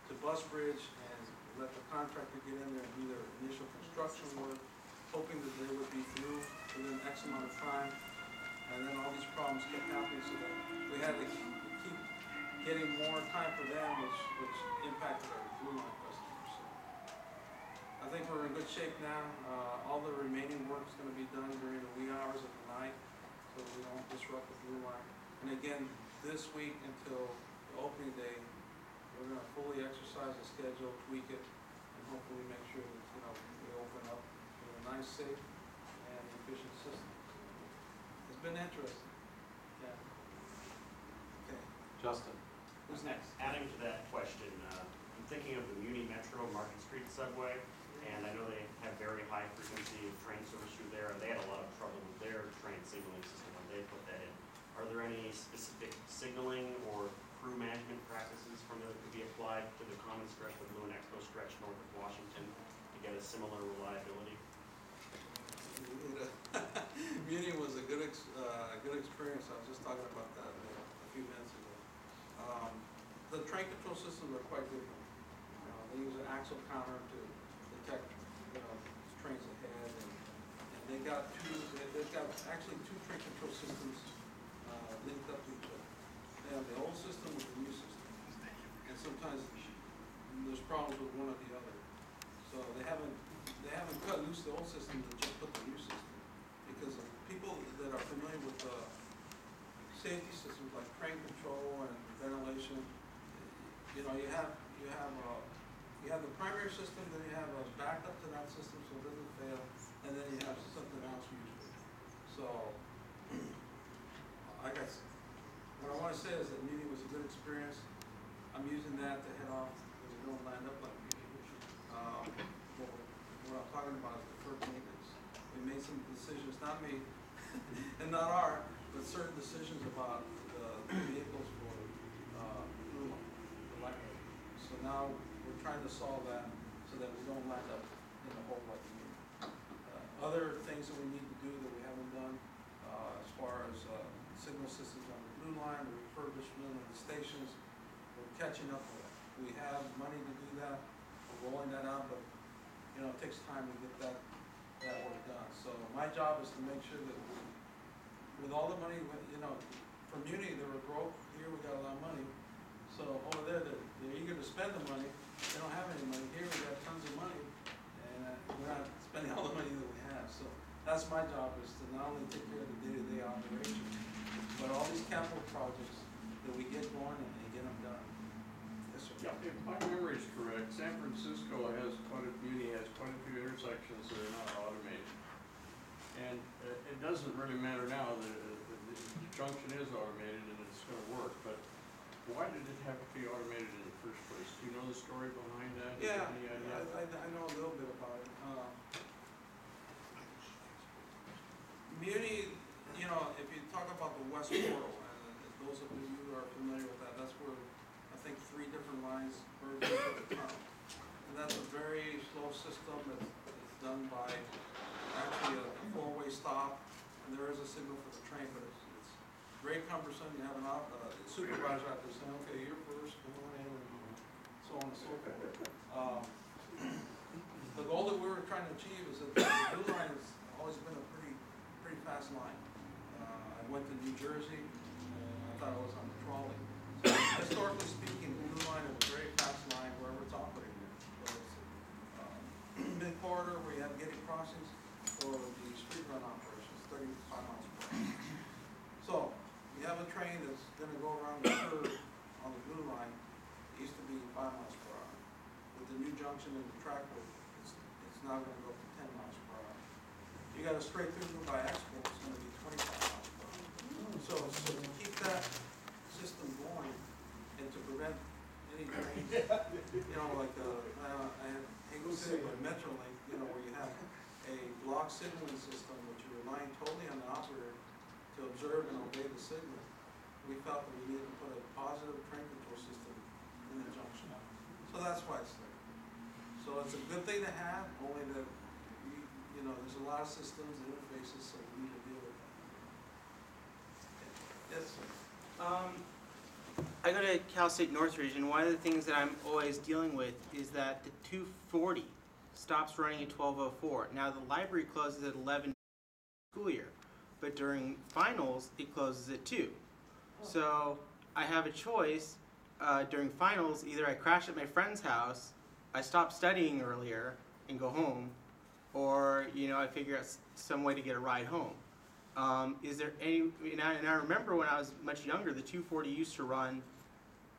to Bus Bridge and let the contractor get in there and do their initial construction work, hoping that they would be through within X amount of time. And then all these problems kept happening, so that we had to keep, keep getting more time for them, which, which impacted our Blue Line customers. So I think we're in good shape now. Uh, all the remaining work is going to be done during the wee hours of the night, so we don't disrupt the Blue Line. And again, this week until the opening day, we're going to fully exercise the schedule, tweak it, and hopefully make sure that, you know, we open up with a nice, safe, and efficient system. Been interesting. Yeah. Okay. Justin. Who's next? Adding to that question, uh, I'm thinking of the Muni Metro Market Street subway, and I know they have very high frequency of train service through there, and they had a lot of trouble with their train signaling system when they put that in. Are there any specific signaling or crew management practices from there that could be applied to the common stretch of Blue and Expo stretch north of Washington to get a similar reliability? Muni was a good, ex uh, good experience. I was just talking about that a few minutes ago. Um, the train control systems are quite different. Uh, they use an axle counter to detect, you know, trains ahead, and, and they got two. They've got actually two train control systems uh, linked up to each other. They have the old system with the new system, and sometimes there's problems with one or the other. use the old system than just put the new system. Because people that are familiar with the safety systems like train control and ventilation, you know, you have you have a, you have the primary system, then you have a backup to that system so it doesn't fail, and then you have something else usually. So I guess what I want to say is that meeting was a good experience. I'm using that to head off because we don't land up like meeting. Um, what, what I'm talking about is deferred maintenance. We made some decisions, not me and not our, but certain decisions about the vehicles for uh, Blue Line, the light rail. So now we're trying to solve that so that we don't land up in the whole light rail. Uh, other things that we need to do that we haven't done uh, as far as uh, signal systems on the Blue Line, the refurbishment of the stations, we're catching up with it. We have money to do that, we're rolling that out, but you know, it takes time to get that that work done. So my job is to make sure that we, with all the money, you know, from Muni they were broke, here we got a lot of money. So over there they're, they're eager to spend the money, they don't have any money. Here we got tons of money, and we're not spending all the money that we have. So that's my job, is to not only take care of the day-to-day operation, but all these capital projects that we get going and get them done. Yes, sir. Yeah, if my memory is correct, San Francisco has quite a Muni has quite a few intersections that are not automated. And it doesn't really matter now that the junction is automated and it's going to work, but why did it have to be automated in the first place? Do you know the story behind that? Yeah, I, I know a little bit about it. Uh, Muni, you know, if you talk about the West Portal, and those of you who are familiar with that, that's where I think three different lines merge at the tunnel. And that's a very slow system that's, that's done by actually a, a four-way stop, and there is a signal for the train, but it's, it's very cumbersome. You have an op, uh, supervisor out there saying, okay, you're first, go on in, and so on and so forth. Um, the goal that we were trying to achieve is that the Blue Line has always been a pretty pretty fast line. Uh, I went to New Jersey, and I thought I was on the trolley. So, historically speaking, the Blue Line is a very fast line wherever it's operating. So it's um, mid-corridor where you have gated crossings, for the street run operations, thirty-five miles per hour. So, you have a train that's going to go around the curve on the Blue Line. It used to be five miles per hour. With the new junction and the track width, it's, it's now going to go up to ten miles per hour. You got a straight through move by Expo, it's going to be twenty-five miles per hour. So, so to keep that system going and to prevent any trains, you know, like the, uh, I hate to say, but Metrolink, you know, where you have a block signaling system, which you're relying totally on the operator to observe and obey the signal, we felt that we needed to put a positive train control system in the junction. So that's why it's there. So it's a good thing to have, only that, we, you know, there's a lot of systems and interfaces, so we need to deal with that. Yes, sir. Um, I go to Cal State Northridge, and one of the things that I'm always dealing with is that the two forty stops running at twelve oh four. Now the library closes at eleven school year, but during finals it closes at two. So I have a choice uh, during finals. Either I crash at my friend's house, I stop studying earlier and go home, or you know I figure out some way to get a ride home. Um, is there any? And I, and I remember when I was much younger, the two forty used to run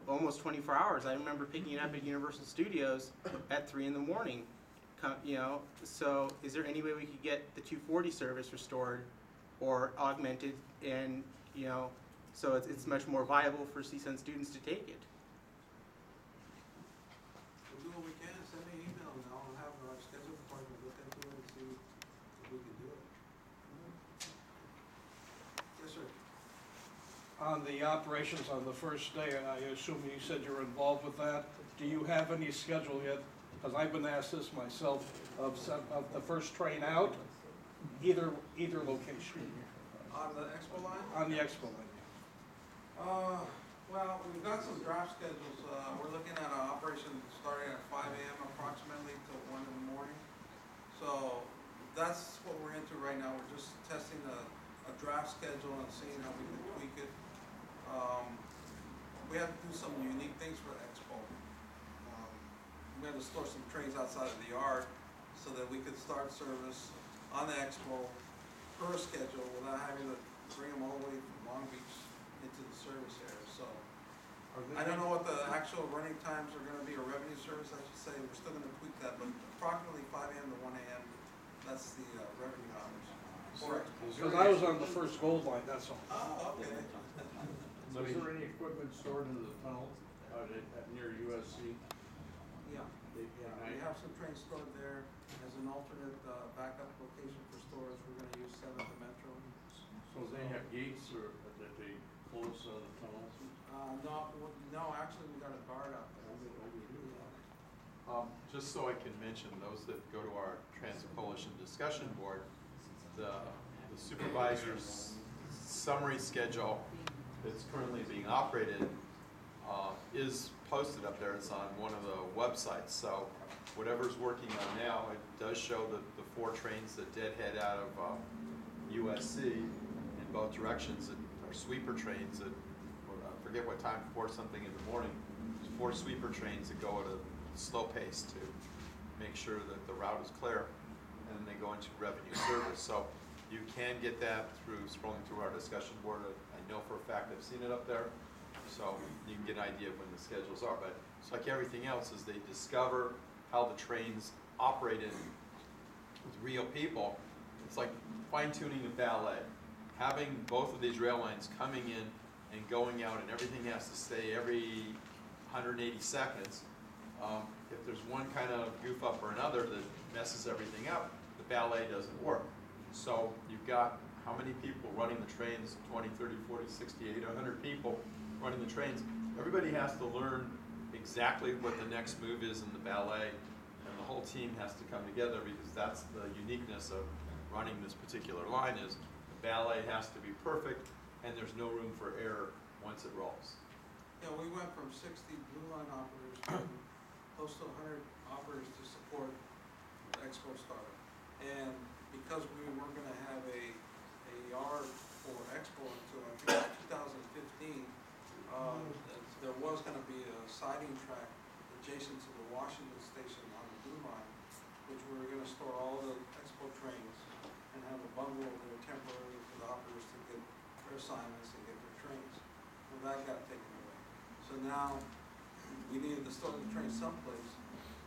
almost twenty-four hours. I remember picking it up at Universal Studios at three in the morning. You know, so is there any way we could get the two forty service restored or augmented, and you know, so it's, it's much more viable for C S U N students to take it? We'll do what we can. Send me an email, and I'll have our schedule department look into it and see if we can do it. Yes, sir. On the operations on the first day, and I assume you said you're involved with that. Do you have any schedule yet? Because I've been asked this myself of, some, of the first train out, either either location. On the Expo line? On the Expo line. Uh, well, we've got some draft schedules. Uh, we're looking at an operation starting at five a m approximately till one in the morning. So that's what we're into right now. We're just testing a, a draft schedule and seeing how we can tweak it. Um, we have to do some unique things for Expo. We had to store some trains outside of the yard, so that we could start service on the Expo per schedule without having to bring them all the way from Long Beach into the service area. So I don't know what the actual running times are going to be, or revenue service, I should say. We're still going to tweak that, but approximately five a m to one a m That's the uh, revenue hours. Because I was on the first gold line, that's all. Oh, okay. So is there any equipment stored in the tunnel uh, near U S C? Yeah. They, yeah, we have some trains stored there as an alternate uh, backup location for storage. We're going to use seven at the Metro. So they have gates or that they close uh, the tunnels? Uh, no, no, actually we got a guard out there. Um, just so I can mention, those that go to our Trans-Coalition Discussion Board, the, the supervisor's summary schedule that's currently being operated uh, is posted up there. It's on one of the websites. So whatever's working on now, it does show that the four trains that deadhead out of um, U S C in both directions, are sweeper trains that, I forget what time, four something in the morning, there's four sweeper trains that go at a slow pace to make sure that the route is clear. And then they go into revenue service. So you can get that through scrolling through our discussion board. I know for a fact I've seen it up there. So you can get an idea of when the schedules are. But it's like everything else, is they discover how the trains operate in with real people. It's like fine-tuning a ballet. Having both of these rail lines coming in and going out, and everything has to stay every one hundred eighty seconds. Um, if there's one kind of goof up or another that messes everything up, the ballet doesn't work. So you've got how many people running the trains, twenty, thirty, forty, sixty, eighty, one hundred people running the trains. Everybody has to learn exactly what the next move is in the ballet, and the whole team has to come together, because that's the uniqueness of running this particular line, is the ballet has to be perfect and there's no room for error once it rolls. Yeah, we went from sixty Blue Line operators to close to one hundred operators to support Expo started, and because we weren't going to have a, a yard for Expo until I think twenty fifteen, uh, there was going to be a siding track adjacent to the Washington Station on the Blue Line, which we were going to store all the Expo trains and have a bungalow there temporarily for the operators to get their assignments and get their trains. Well, that got taken away. So now we needed to store the train someplace,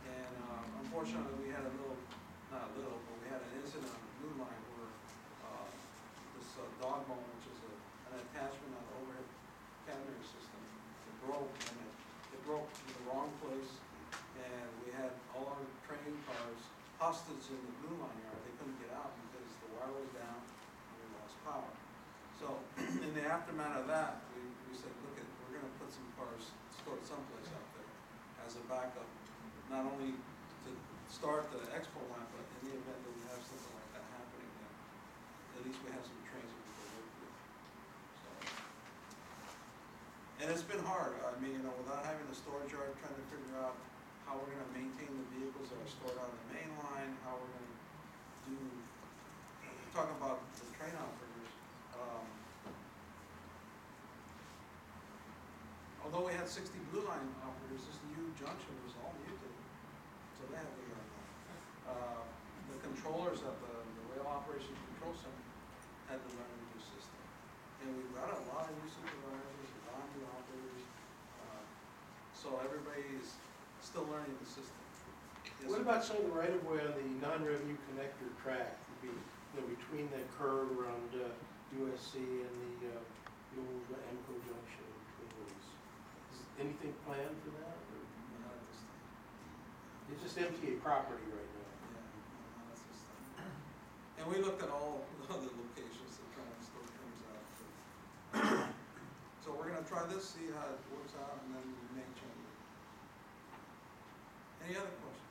and uh, unfortunately we had a little. Not little, but we had an incident on the Blue Line where uh, this uh, dog bone, which is a, an attachment on the overhead cabinet system, it broke, and it, it broke in the wrong place, and we had all our train cars hostage in the Blue Line yard. They couldn't get out because the wire was down and we lost power. So in the aftermath of that, we, we said, look, at, we're going to put some cars stored someplace out there as a backup, not only to start the Expo line, but in the event that we have something like that happening, then at least we have some trains that we can work with. So, and it's been hard. I mean, you know, without having a storage yard, trying to figure out how we're going to maintain the vehicles that are stored on the main line, how we're going to do. Talk about the train operators. Um, although we had sixty Blue Line operators, this new junction was all new to them. So they have the, uh, the controllers at the, the Rail Operations Control Center had to learn a new system. And we've got a lot of new supervisors, a lot of new operators. Uh, so everybody's still learning the system. Yes. What about some of the right-of-way on the non-revenue connector track? Be, you know, between that curve around uh, U S C and the, uh, the old Amco junction between those. Is anything planned for that? It's just M T A property right now. Yeah, that's just, uh, and we looked at all the other locations to try and store things out. So we're going to try this, see how it works out, and then we may change it. Any other questions?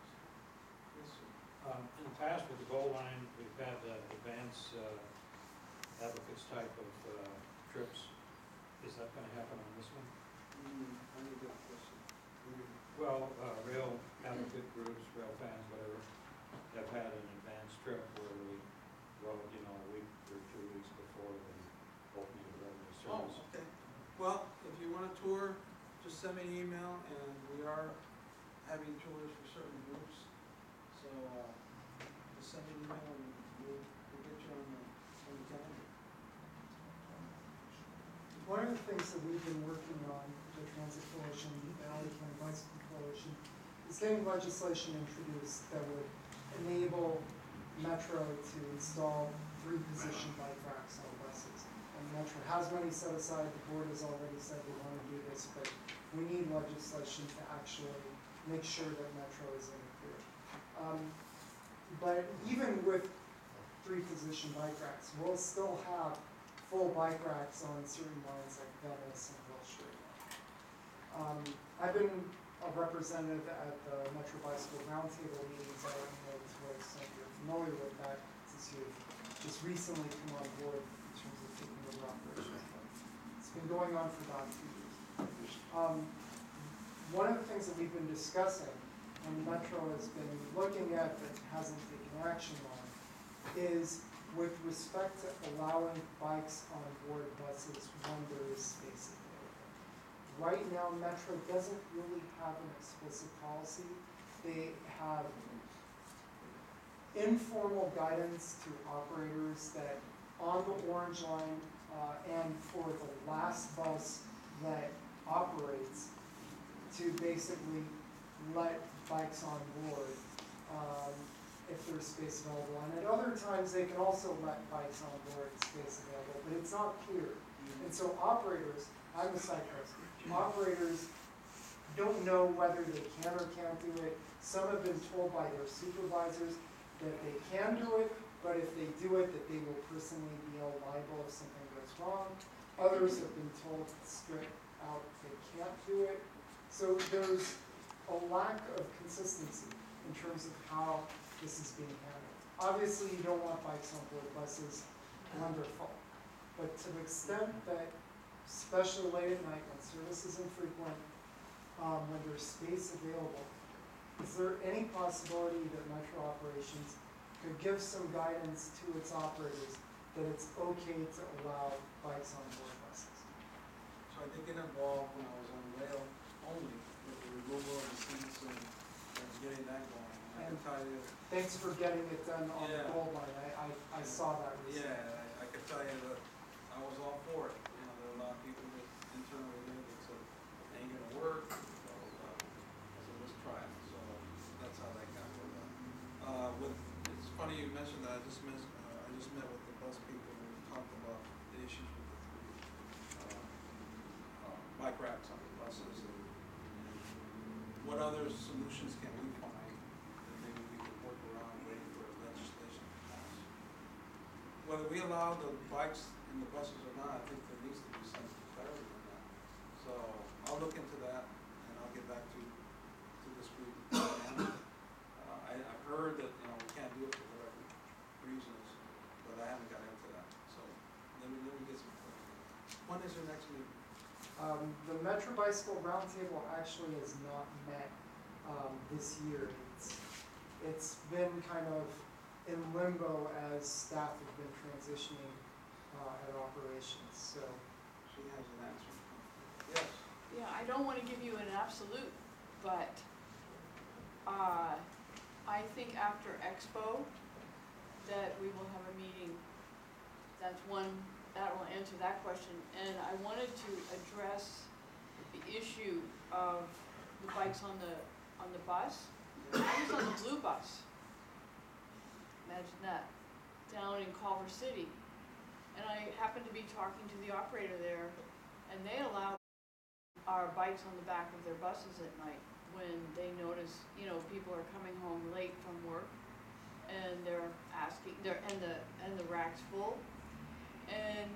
Yes, sir. Um, in the past with the Gold Line, we've had uh, advanced uh, advocates type of uh, trips. Is that going to happen on this one? Mm, I need that question. Well, uh, rail advocate groups, rail fans, whatever, have had an advanced trip where we rode, you know, a week or two weeks before the opening of the revenue service. Oh, okay. Well, if you want a tour, just send me an email, and we are having tours for certain groups. So uh, just send an email and we'll, we'll get you on the, on the calendar. One of the things that we've been working on, the Transit Coalition, the Valley County Bicycle Coalition, is getting legislation introduced that would enable Metro to install three position bike racks on buses. And Metro has money set aside, the board has already said we want to do this, but we need legislation to actually make sure that Metro is interfered. Um, but even with three position bike racks, we'll still have full bike racks on certain lines like Venice and Hill Street. Um, I've been a representative at the Metro Bicycle Roundtable meetings. I don't know if you're familiar with that, since you've just recently come on board in terms of taking over operations. It's been going on for about two years. Um, one of the things that we've been discussing, and Metro has been looking at but hasn't taken action on, is with respect to allowing bikes on board buses when there is space available. Right now, Metro doesn't really have an explicit policy. They have informal guidance to operators that on the Orange Line uh, and for the last bus that operates to basically let bikes on board um, if there's space available. And at other times, they can also let bikes on board if space available, but it's not clear. Mm-hmm. And so operators, I'm a cyclist, operators don't know whether they can or can't do it. Some have been told by their supervisors that they can do it, but if they do it, that they will personally be held liable if something goes wrong. Others have been told straight out they can't do it. So there's a lack of consistency in terms of how this is being handled. Obviously, you don't want bikes on board buses, wonderful. But to the extent that, especially late at night when service is infrequent, um, when there's space available, is there any possibility that Metro Operations could give some guidance to its operators that it's okay to allow bikes on board buses? So I think it involved, when I was on rail only, with the removal of the seats and, and getting that going. And thanks for getting it done on yeah. the Gold Line. I, I, I saw that recently. Yeah, I, I could tell you that I was all for it. You know, there are a lot of people that internally think it's a, it ain't going to work. So, uh, so let's try it. So that's how that got with that. Uh, with, it's funny you mentioned that. I just, miss, uh, I just met with the bus people and we talked about the issues with the three uh, uh, bike racks on the buses. And, and what other solutions can we find? Whether we allow the bikes in the buses or not, I think there needs to be some clarity on that. So I'll look into that, and I'll get back to to this group. uh, I, I've heard that you know we can't do it for whatever reasons, but I haven't got into that. So let me let me get some clarity. When is your next meeting? Um, the Metro Bicycle Roundtable actually has not met um, this year. It's it's been kind of in limbo as staff have been transitioning uh, at operations. So she has an answer. Yes. Yeah, I don't want to give you an absolute, but uh, I think after Expo that we will have a meeting. That's one that will answer that question. And I wanted to address the issue of the bikes on the on the bus. I was on the blue bus. Imagine that, down in Culver City. And I happened to be talking to the operator there, and they allow our bikes on the back of their buses at night when they notice, you know, people are coming home late from work, and they're asking, they're, and, the, and the rack's full. And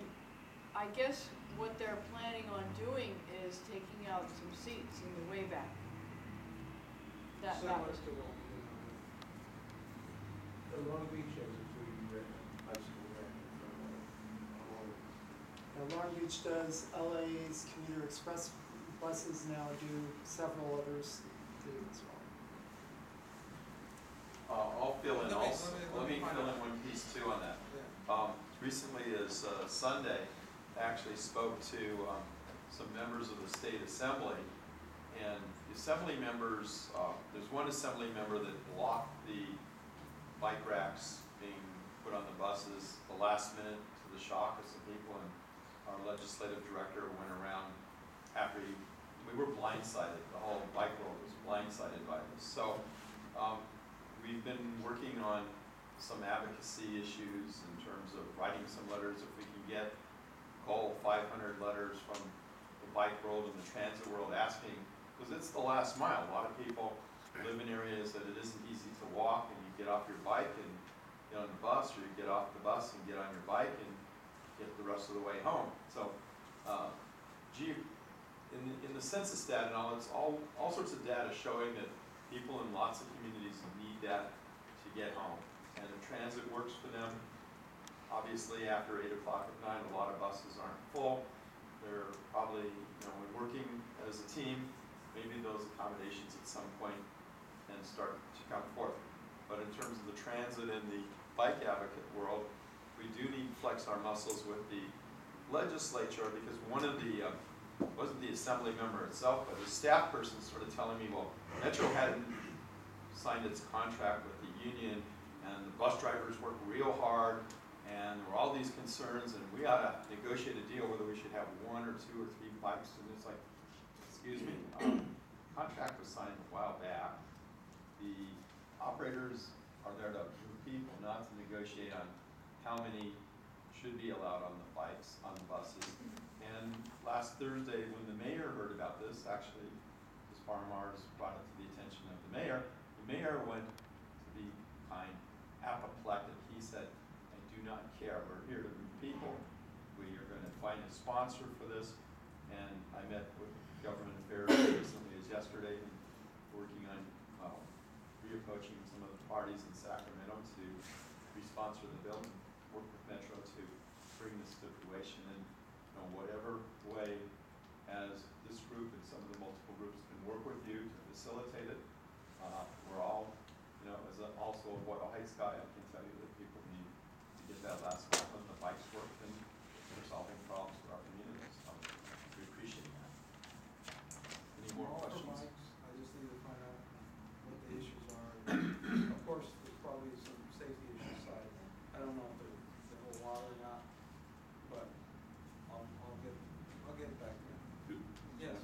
I guess what they're planning on doing is taking out some seats in the way back. That, that was the rule. Long Beach has a pretty great high school rack. Now Long Beach does. L A's commuter express buses now do. Several others do as well. Uh, I'll fill in. No, I'll, let me, let me fill in one piece too on that. Yeah. Um, recently, as uh, Sunday, actually spoke to um, some members of the state assembly, and the assembly members. Uh, there's one assembly member that blocked the bike racks being put on the buses, the last minute, to the shock of some people, and our legislative director went around after he, we were blindsided, the whole bike world was blindsided by this. So um, we've been working on some advocacy issues in terms of writing some letters. If we can get goal five hundred letters from the bike world and the transit world asking, because it's the last mile. A lot of people live in areas that it isn't easy to walk, and you get off your bike and get on the bus, or you get off the bus and get on your bike and get the rest of the way home. So, uh, gee, in, in the census data and all, it's all, all sorts of data showing that people in lots of communities need that to get home. And if transit works for them, obviously after eight o'clock at night, a lot of buses aren't full. They're probably, you know, when working as a team, maybe those accommodations at some point and start to come forth. But in terms of the transit and the bike advocate world, we do need to flex our muscles with the legislature, because one of the, uh, wasn't the assembly member itself, but the staff person started telling me, well, Metro hadn't signed its contract with the union, and the bus drivers work real hard, and there were all these concerns, and we ought to negotiate a deal whether we should have one or two or three bikes. And it's like, excuse me, um, the contract was signed a while back. The operators are there to move people, not to negotiate on how many should be allowed on the bikes, on the buses. And last Thursday, when the mayor heard about this, actually, Miz Farmars brought it to the attention of the mayor. The mayor went, to be kind, apoplectic. He said, I do not care. We're here to move people. We are going to find a sponsor for this. And I met with government affairs recently as yesterday, and working on well, reapproaching some of the parties in Sacramento to re-sponsor the bill and work with Metro to bring this to fruition. And you know, whatever way, as this group and some of the multiple groups can work with you to facilitate it, uh, we're all, you know, as a, also a Boyle Heights guy, I can tell you that people need to get that last one on the bikes work, and we're solving problems for our communities. So we appreciate that. Any more all questions? Bikes, I just need to find out what the issues are. Of course, there's probably some safety issues side. I don't know if they're, they're a whole lot or not, but I'll, I'll get I'll get back to you. Yes.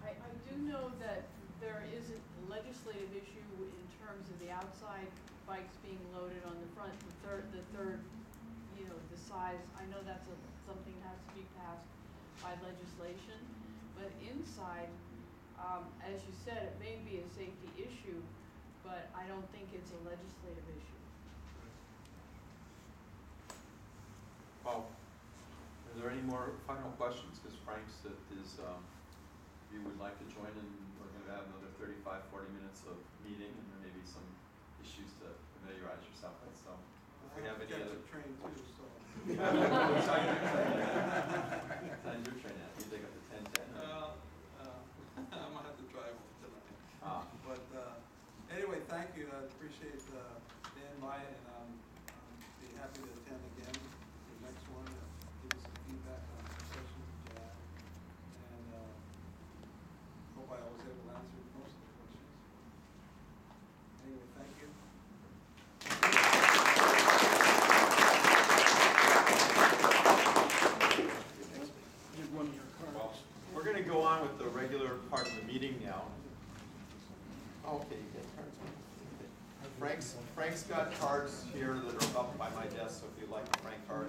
I, I do know that there is a legislative issue in terms of the outside bikes being loaded on the front, the third, the third, you know, the size. I know that's a, something that has to be passed by legislation, but inside, um, as you said, it may be a safety issue, but I don't think it's a legislative issue. Well, are there any more final questions? Because Frank said this, um, you would like to join, and we're going to have another thirty-five, forty minutes of meeting, and there may be some issues to familiarize yourself with. So, if we have any other train too, so. Time's your train at. You take up the ten ten. Well, uh, I'm gonna have to drive over tonight. Ah. But uh, anyway, thank you. I appreciate uh, the invite, and um, I'll be happy to attend again. The next one, uh, give us some feedback on the session, uh, and uh, hope I was able to answer most of the questions. Anyway, thank you. We're going to go on with the regular part of the meeting now. Okay, you get cards. Frank's, Frank's got cards here that are up by my desk, so if you'd like a Frank card.